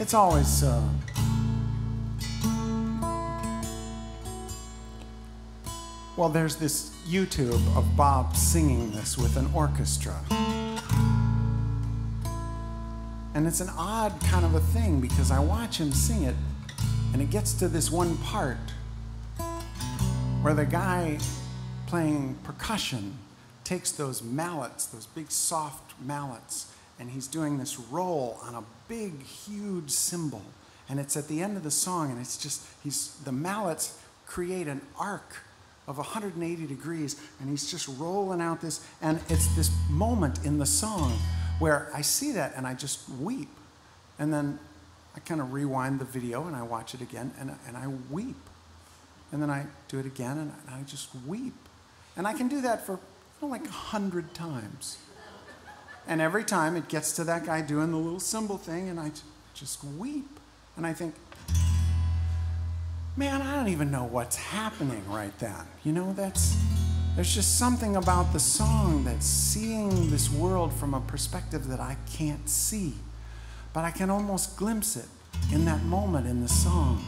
It's always well, there's this YouTube of Bob singing this with an orchestra. And it's an odd kind of a thing because I watch him sing it and it gets to this one part where the guy playing percussion takes those mallets, those big soft mallets, and he's doing this roll on a big, huge cymbal. And it's at the end of the song, and it's just, the mallets create an arc of 180 degrees, and he's just rolling out this, and it's this moment in the song where I see that, and I just weep. And then I kind of rewind the video, and I watch it again, and I weep. And then I do it again, and I just weep. And I can do that for, like 100 times. And every time it gets to that guy doing the little cymbal thing, and I just weep. And I think, man, I don't even know what's happening right then. You know, there's just something about the song that's seeing this world from a perspective that I can't see. But I can almost glimpse it in that moment in the song.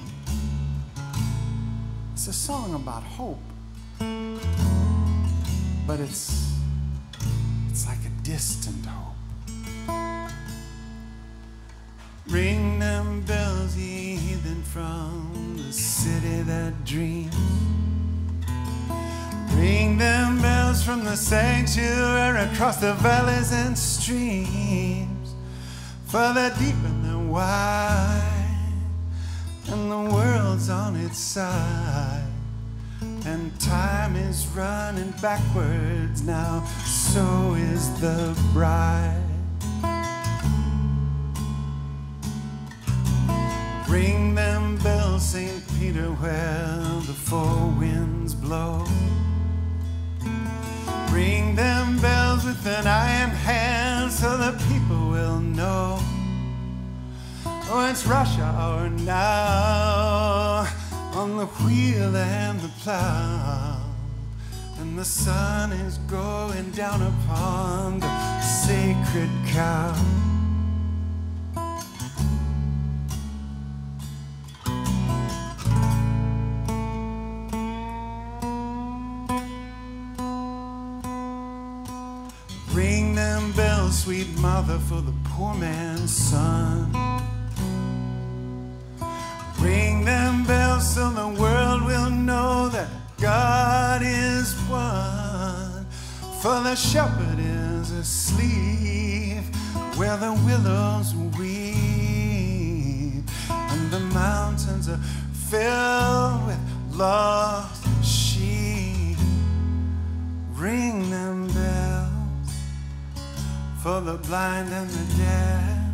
It's a song about hope. But it's like a distant hope. Ring them bells, ye heathen, from the city that dreams. Ring them bells from the sanctuary across the valleys and streams. Further deep and the wide, and the world's on its side. And time is running backwards now, so is the bride. Ring cedar where the four winds blow. Ring them bells with an iron hand so the people will know. Oh, it's rush hour now on the wheel and the plow, and the sun is going down upon the sacred cow. Ring them bells, sweet mother, for the poor man's son. Ring them bells so the world will know that God is one. For the shepherd is asleep where the willows weep, and the mountains are filled with lost sheep. Ring them bells for the blind and the deaf.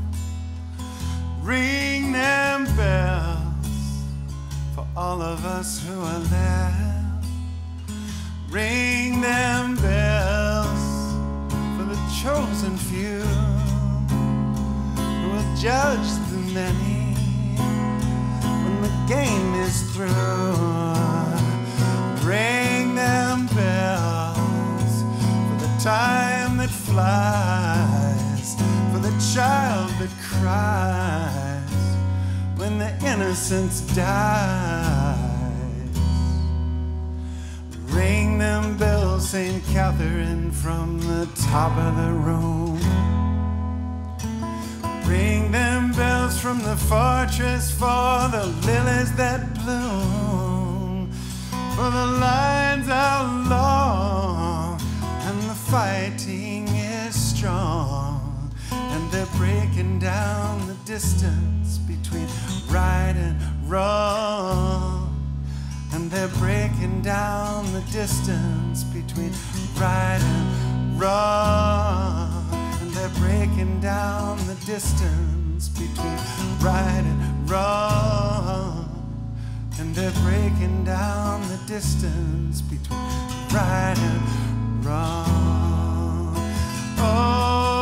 Ring them bells for all of us who are left. Ring them bells for the chosen few who will judge the many when the game is through. Ring them bells for the time that flies, for the child that cries when the innocence dies. Ring them bells, St. Catherine, from the top of the room. Ring them bells from the fortress for the lilies that bloom, for the lines are long and the fighting is strong, and they're breaking down the distance between right and wrong. And they're breaking down the distance between right and wrong. And they're breaking down the distance between right and wrong. And they're breaking down the distance between right and wrong. Oh.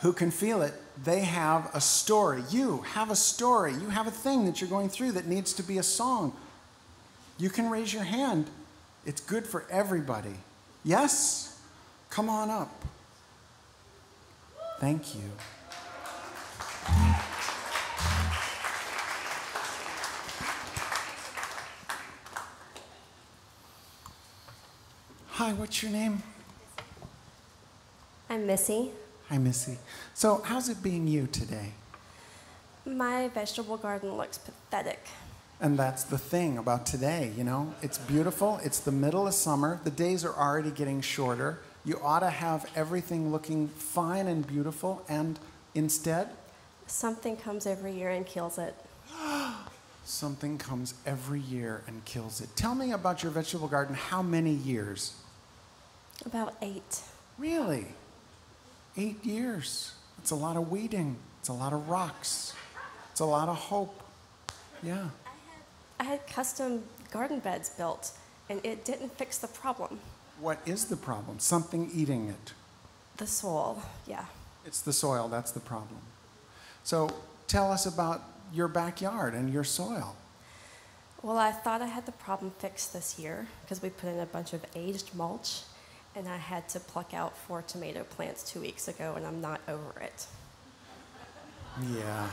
Who can feel it? They have a story. You have a story. You have a thing that you're going through that needs to be a song. You can raise your hand. It's good for everybody. Yes? Come on up. Thank you. Hi, what's your name? I'm Missy. Hi, Missy. So, how's it being you today? My vegetable garden looks pathetic. And that's the thing about today, you know? It's beautiful. It's the middle of summer. The days are already getting shorter. You ought to have everything looking fine and beautiful, and instead? Something comes every year and kills it. Something comes every year and kills it. Tell me about your vegetable garden. How many years? About 8. Really? 8 years. It's a lot of weeding. It's a lot of rocks. It's a lot of hope. Yeah. I had custom garden beds built, and it didn't fix the problem. What is the problem? Something eating it. The soil, yeah. It's the soil, that's the problem. So tell us about your backyard and your soil. Well, I thought I had the problem fixed this year because we put in a bunch of aged mulch. And I had to pluck out 4 tomato plants 2 weeks ago, and I'm not over it. Yeah.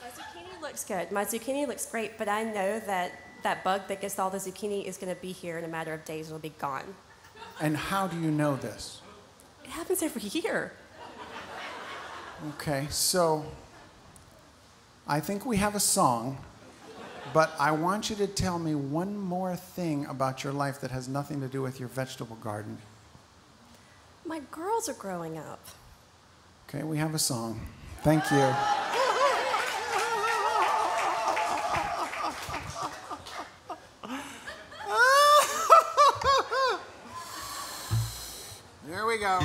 My zucchini looks good. My zucchini looks great, but I know that that bug that gets all the zucchini is going to be here in a matter of days. It'll be gone. And how do you know this? It happens every year. Okay, so I think we have a song. But I want you to tell me one more thing about your life that has nothing to do with your vegetable garden. My girls are growing up. Okay, we have a song. Thank you. Here we go.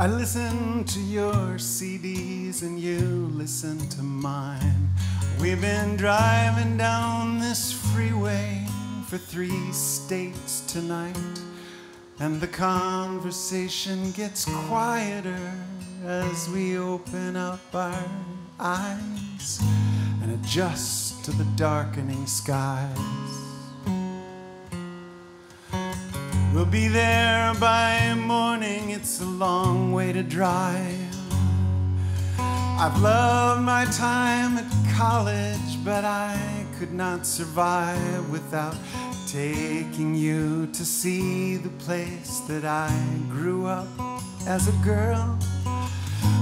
I listen to your CDs and you listen to mine. We've been driving down this freeway for 3 states tonight, and the conversation gets quieter as we open up our eyes and adjust to the darkening skies. We'll be there by morning, it's a long way to drive. I've loved my time at college, but I could not survive without taking you to see the place that I grew up as a girl.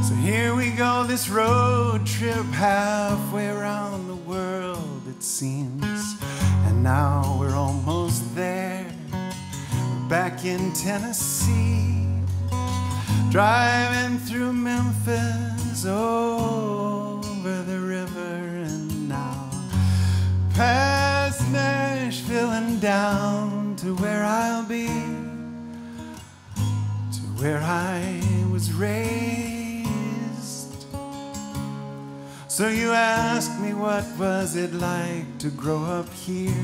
So here we go, this road trip halfway around the world, it seems. And now we're almost there. Back in Tennessee, driving through Memphis, over the river, and now past Nashville and down to where I'll be, to where I was raised. So you asked me what was it like to grow up here,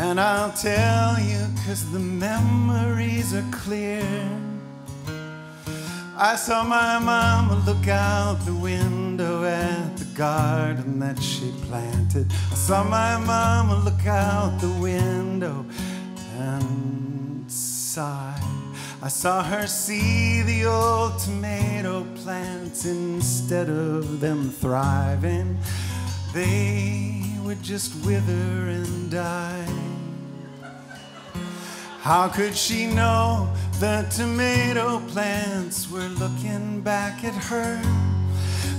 and I'll tell you, 'cause the memories are clear. I saw my mama look out the window at the garden that she planted. I saw my mama look out the window and sigh. I saw her see the old tomato plants, instead of them thriving, they would just wither and die. How could she know the tomato plants were looking back at her?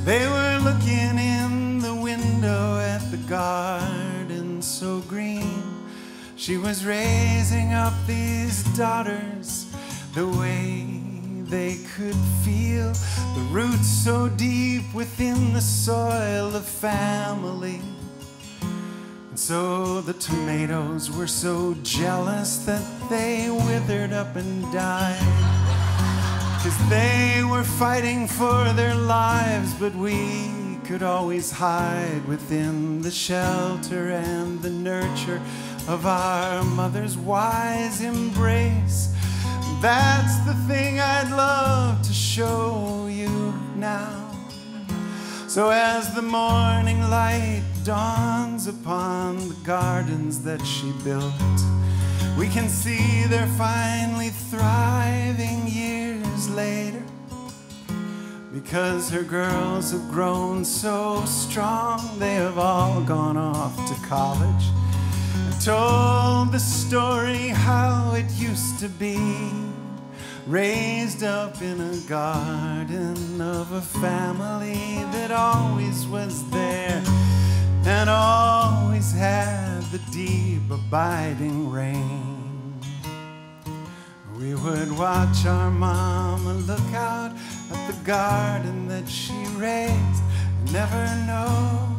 They were looking in the window at the garden so green. She was raising up these daughters the way they could feel the roots so deep within the soil of family. So the tomatoes were so jealous that they withered up and died, 'cause they were fighting for their lives, but we could always hide within the shelter and the nurture of our mother's wise embrace. That's the thing I'd love to show you now. So as the morning light dawns upon the gardens that she built, we can see they're finally thriving years later, because her girls have grown so strong. They have all gone off to college and told the story how it used to be, raised up in a garden of a family that always was there and always had the deep abiding rain. We would watch our mama look out at the garden that she raised and never know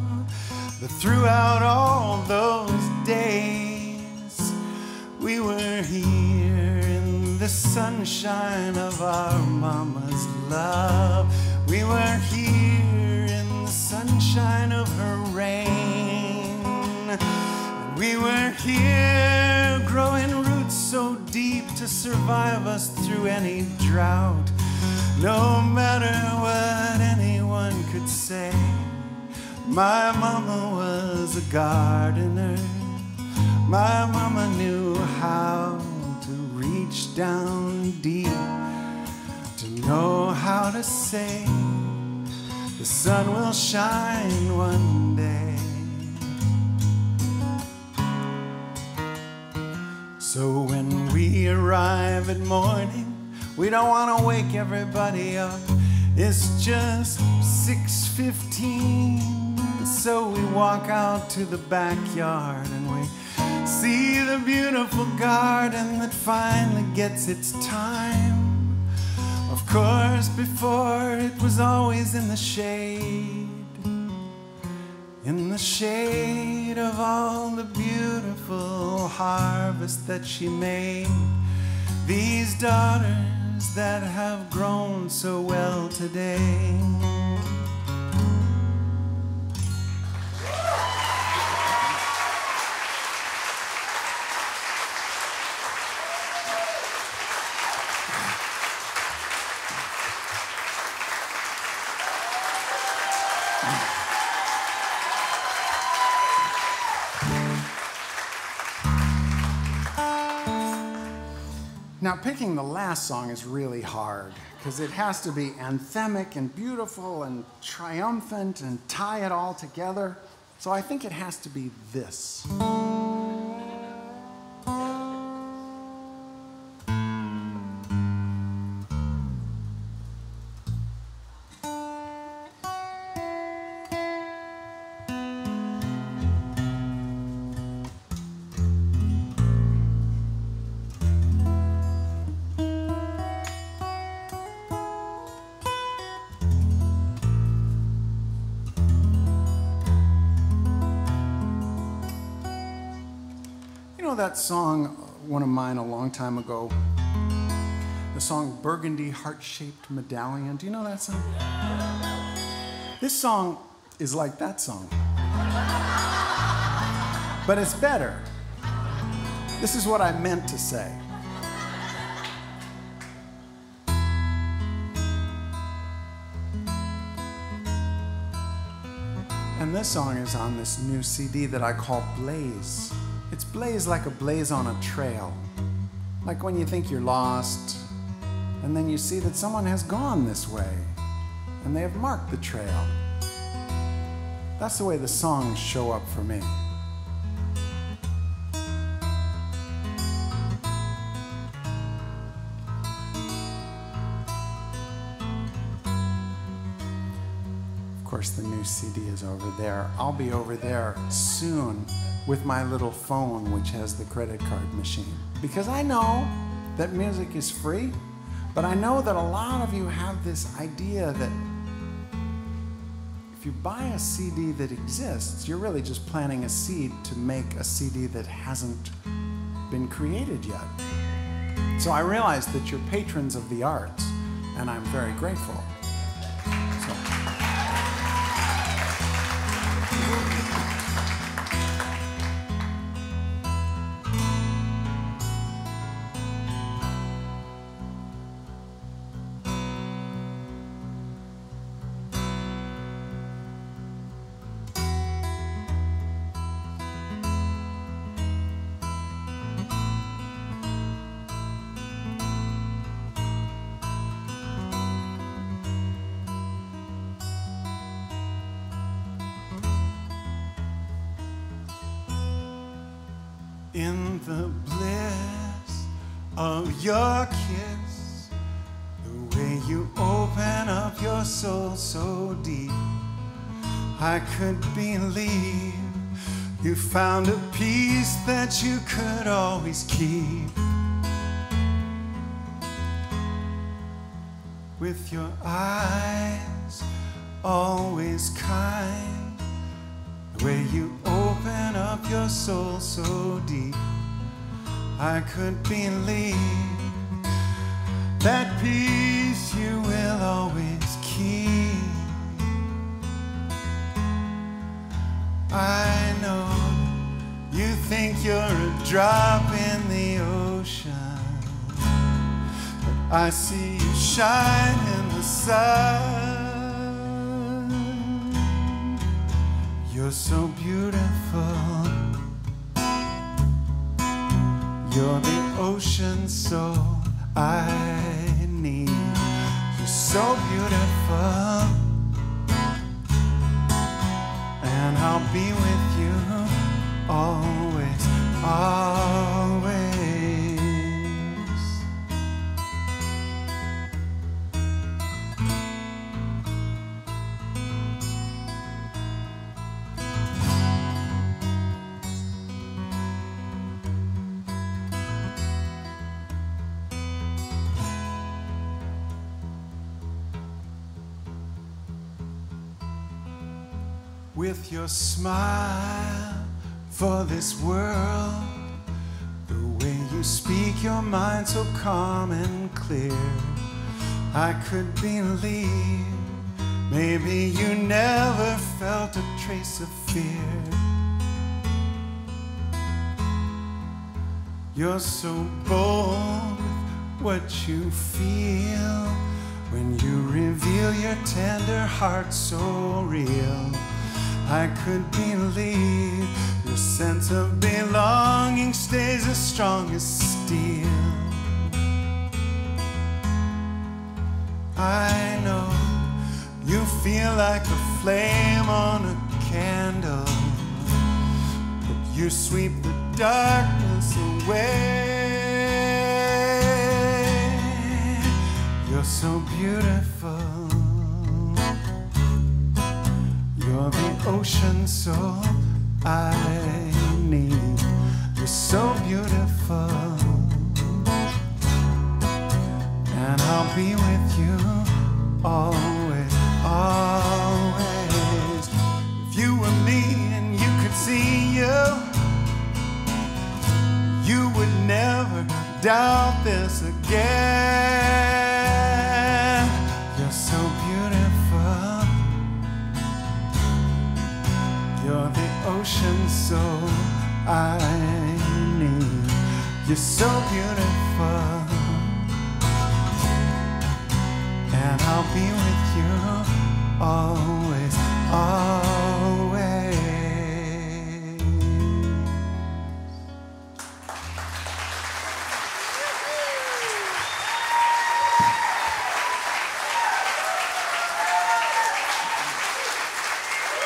that throughout all those days we were here. The sunshine of our mama's love, we were here sunshine of her rain. We were here growing roots so deep to survive us through any drought. No matter what anyone could say, my mama was a gardener. My mama knew how to reach down deep, to know how to say, the sun will shine one day. So when we arrive at morning, we don't want to wake everybody up. It's just 6:15, so we walk out to the backyard and we see the beautiful garden that finally gets its time. Of course, before it was always in the shade of all the beautiful harvest that she made. These daughters that have grown so well today. Now, picking the last song is really hard because it has to be anthemic and beautiful and triumphant and tie it all together. So I think it has to be this. That song, one of mine a long time ago, the song Burgundy Heart-Shaped Medallion. Do you know that song? This song is like that song, but it's better. This is what I meant to say. And this song is on this new CD that I call Blaze. It's blaze like a blaze on a trail. Like when you think you're lost, and then you see that someone has gone this way, and they have marked the trail. That's the way the songs show up for me. Of course, the new CD is over there. I'll be over there soon with my little phone, which has the credit card machine. Because I know that music is free, but I know that a lot of you have this idea that if you buy a CD that exists, you're really just planting a seed to make a CD that hasn't been created yet. So I realize that you're patrons of the arts, and I'm very grateful. In the bliss of your kiss, the way you open up your soul so deep, I could believe you found a peace that you could always keep. With your eyes always kind, the way you open up your soul so deep, I could believe that peace you will always keep. I know you think you're a drop in the ocean, but I see you shine in the sun. You're so beautiful, you're the ocean soul I need. You're so beautiful, and I'll be with you always, always. With your smile for this world, the way you speak your mind so calm and clear, I could believe maybe you never felt a trace of fear. You're so bold with what you feel when you reveal your tender heart so real. I could believe your sense of belonging stays as strong as steel. I know you feel like a flame on a candle, but you sweep the darkness away. You're so beautiful, you're the ocean soul I need. You're so beautiful, and I'll be with you always, always. If you were me and you could see you, you would never doubt this again. You're so beautiful, you're the ocean soul I need. You're so beautiful, and I'll be with you always, always.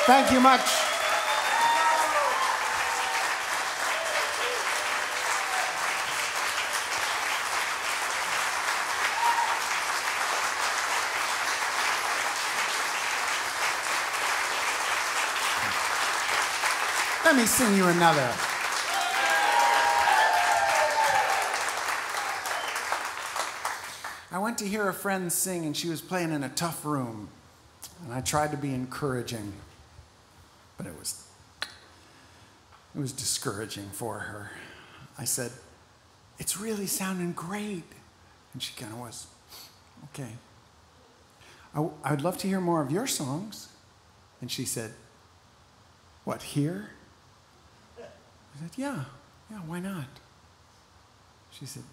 Thank you much. Let me sing you another. I went to hear a friend sing, and she was playing in a tough room. And I tried to be encouraging, but it was discouraging for her. I said, "It's really sounding great." And she kind of was, "Okay. I would love to hear more of your songs." And she said, "What, here?" I said, yeah, why not? She said,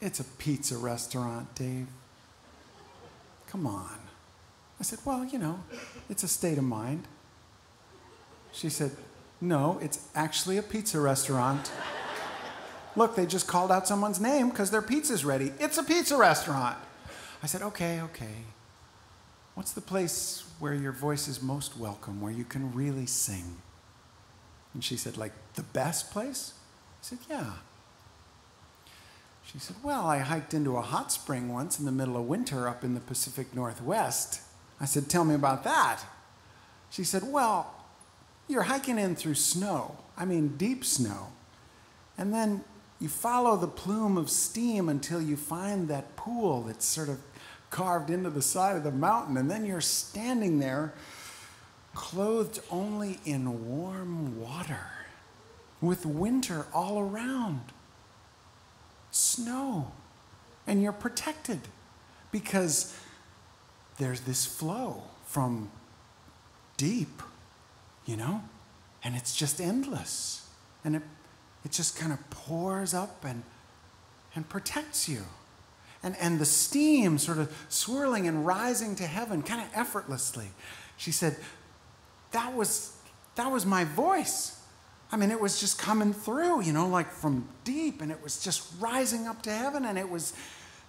"It's a pizza restaurant, Dave. Come on." I said, "Well, you know, it's a state of mind." She said, "No, it's actually a pizza restaurant. Look, they just called out someone's name because their pizza's ready. It's a pizza restaurant." I said, okay. "What's the place where your voice is most welcome, where you can really sing?" And she said, "Like the best place?" I said, "Yeah." She said, "Well, I hiked into a hot spring once in the middle of winter up in the Pacific Northwest." I said, "Tell me about that." She said, "Well, you're hiking in through snow, I mean deep snow, and then you follow the plume of steam until you find that pool that's sort of carved into the side of the mountain, and then you're standing there clothed only in warm water, with winter all around, snow, and you're protected because there's this flow from deep, you know, and it's just endless. And it just kind of pours up and protects you. And the steam sort of swirling and rising to heaven kind of effortlessly. She said, that was my voice. I mean, it was just coming through, you know, like from deep, and it was just rising up to heaven, and it was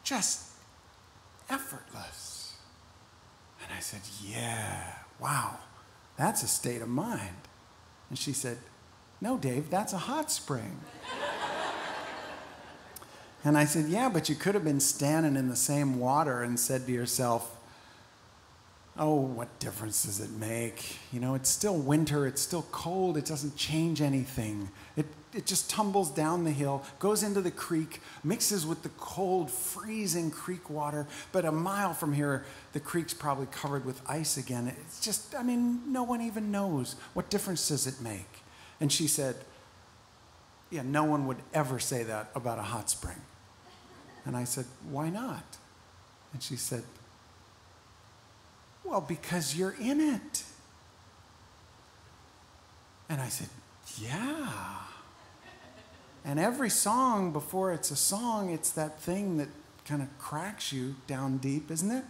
just effortless. And I said, yeah, wow, that's a state of mind. And she said, no, Dave, that's a hot spring. And I said, yeah, but you could have been standing in the same water and said to yourself, oh, what difference does it make? You know, it's still winter, it's still cold, it doesn't change anything. It just tumbles down the hill, goes into the creek, mixes with the cold, freezing creek water, but a mile from here, the creek's probably covered with ice again. It's just, I mean, no one even knows. What difference does it make? And she said, yeah, no one would ever say that about a hot spring. And I said, why not? And she said, well, because you're in it. And I said, yeah. And every song, before it's a song, it's that thing that kind of cracks you down deep, isn't it?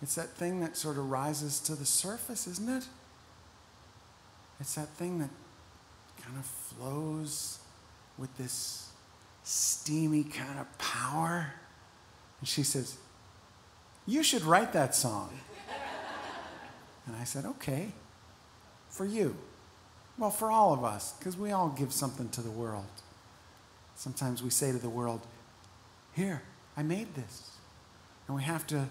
It's that thing that sort of rises to the surface, isn't it? It's that thing that kind of flows with this steamy kind of power. And she says, you should write that song. And I said, okay, for you. Well, for all of us, because we all give something to the world. Sometimes we say to the world, here, I made this. And we have to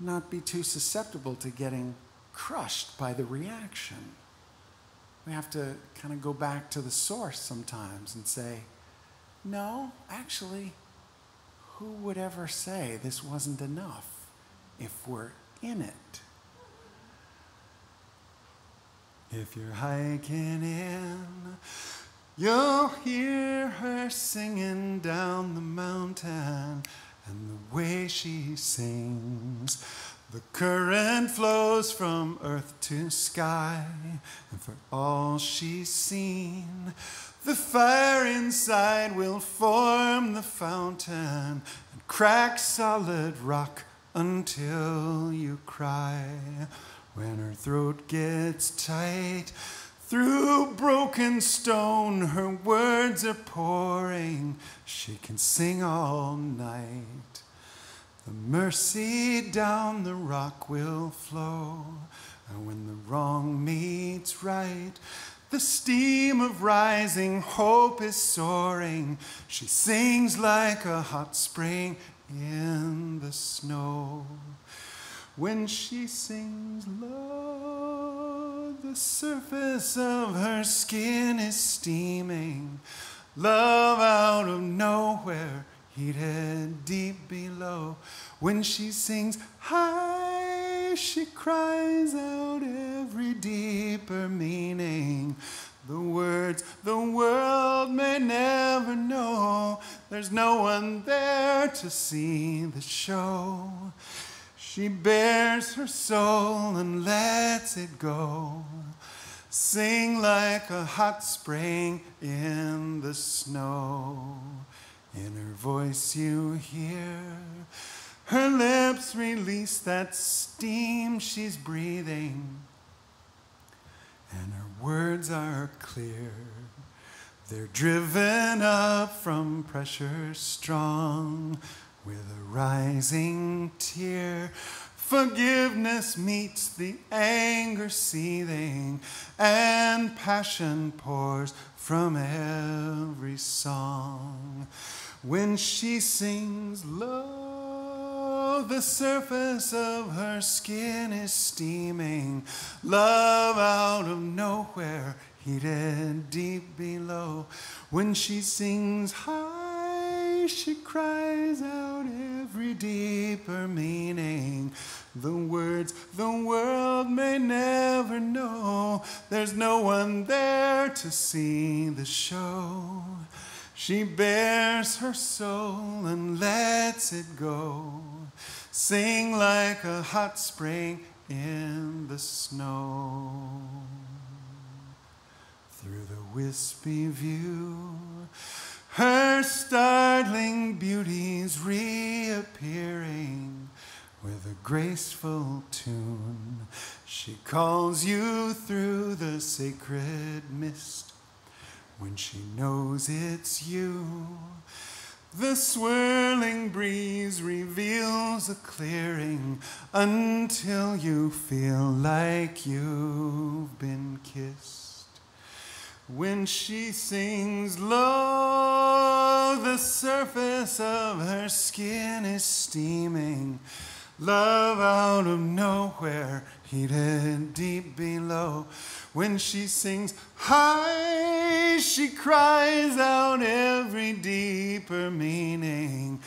not be too susceptible to getting crushed by the reaction. We have to kind of go back to the source sometimes and say, no, actually, who would ever say this wasn't enough if we're in it? If you're hiking in, you'll hear her singing down the mountain, and the way she sings, the current flows from earth to sky, and for all she's seen, the fire inside will form the fountain and crack solid rock until you cry. When her throat gets tight, through broken stone her words are pouring. She can sing all night. The mercy down the rock will flow. And when the wrong meets right, the steam of rising hope is soaring. She sings like a hot spring in the snow. When she sings low, the surface of her skin is steaming. Love out of nowhere, heated deep below. When she sings high, she cries out every deeper meaning. The words the world may never know. There's no one there to see the show. She bears her soul and lets it go. Sing like a hot spring in the snow. In her voice you hear. Her lips release that steam she's breathing. And her words are clear. They're driven up from pressure strong. With a rising tear, forgiveness meets the anger seething, and passion pours from every song. When she sings low, the surface of her skin is steaming. Love out of nowhere, heated deep below. When she sings high, she cries out every deeper meaning. The words the world may never know. There's no one there to see the show. She bears her soul and lets it go. Sing like a hot spring in the snow. Through the wispy view, her startling beauty's reappearing with a graceful tune. She calls you through the sacred mist when she knows it's you. The swirling breeze reveals a clearing until you feel like you've been kissed. When she sings low, the surface of her skin is steaming. Love out of nowhere, heated deep below. When she sings high, she cries out every deeper meaning.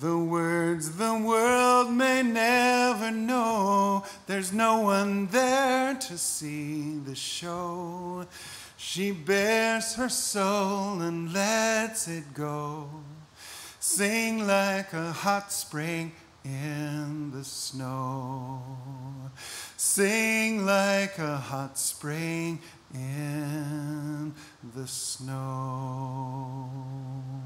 The words the world may never know. There's no one there to see the show. She bears her soul and lets it go. Sing like a hot spring in the snow. Sing like a hot spring in the snow.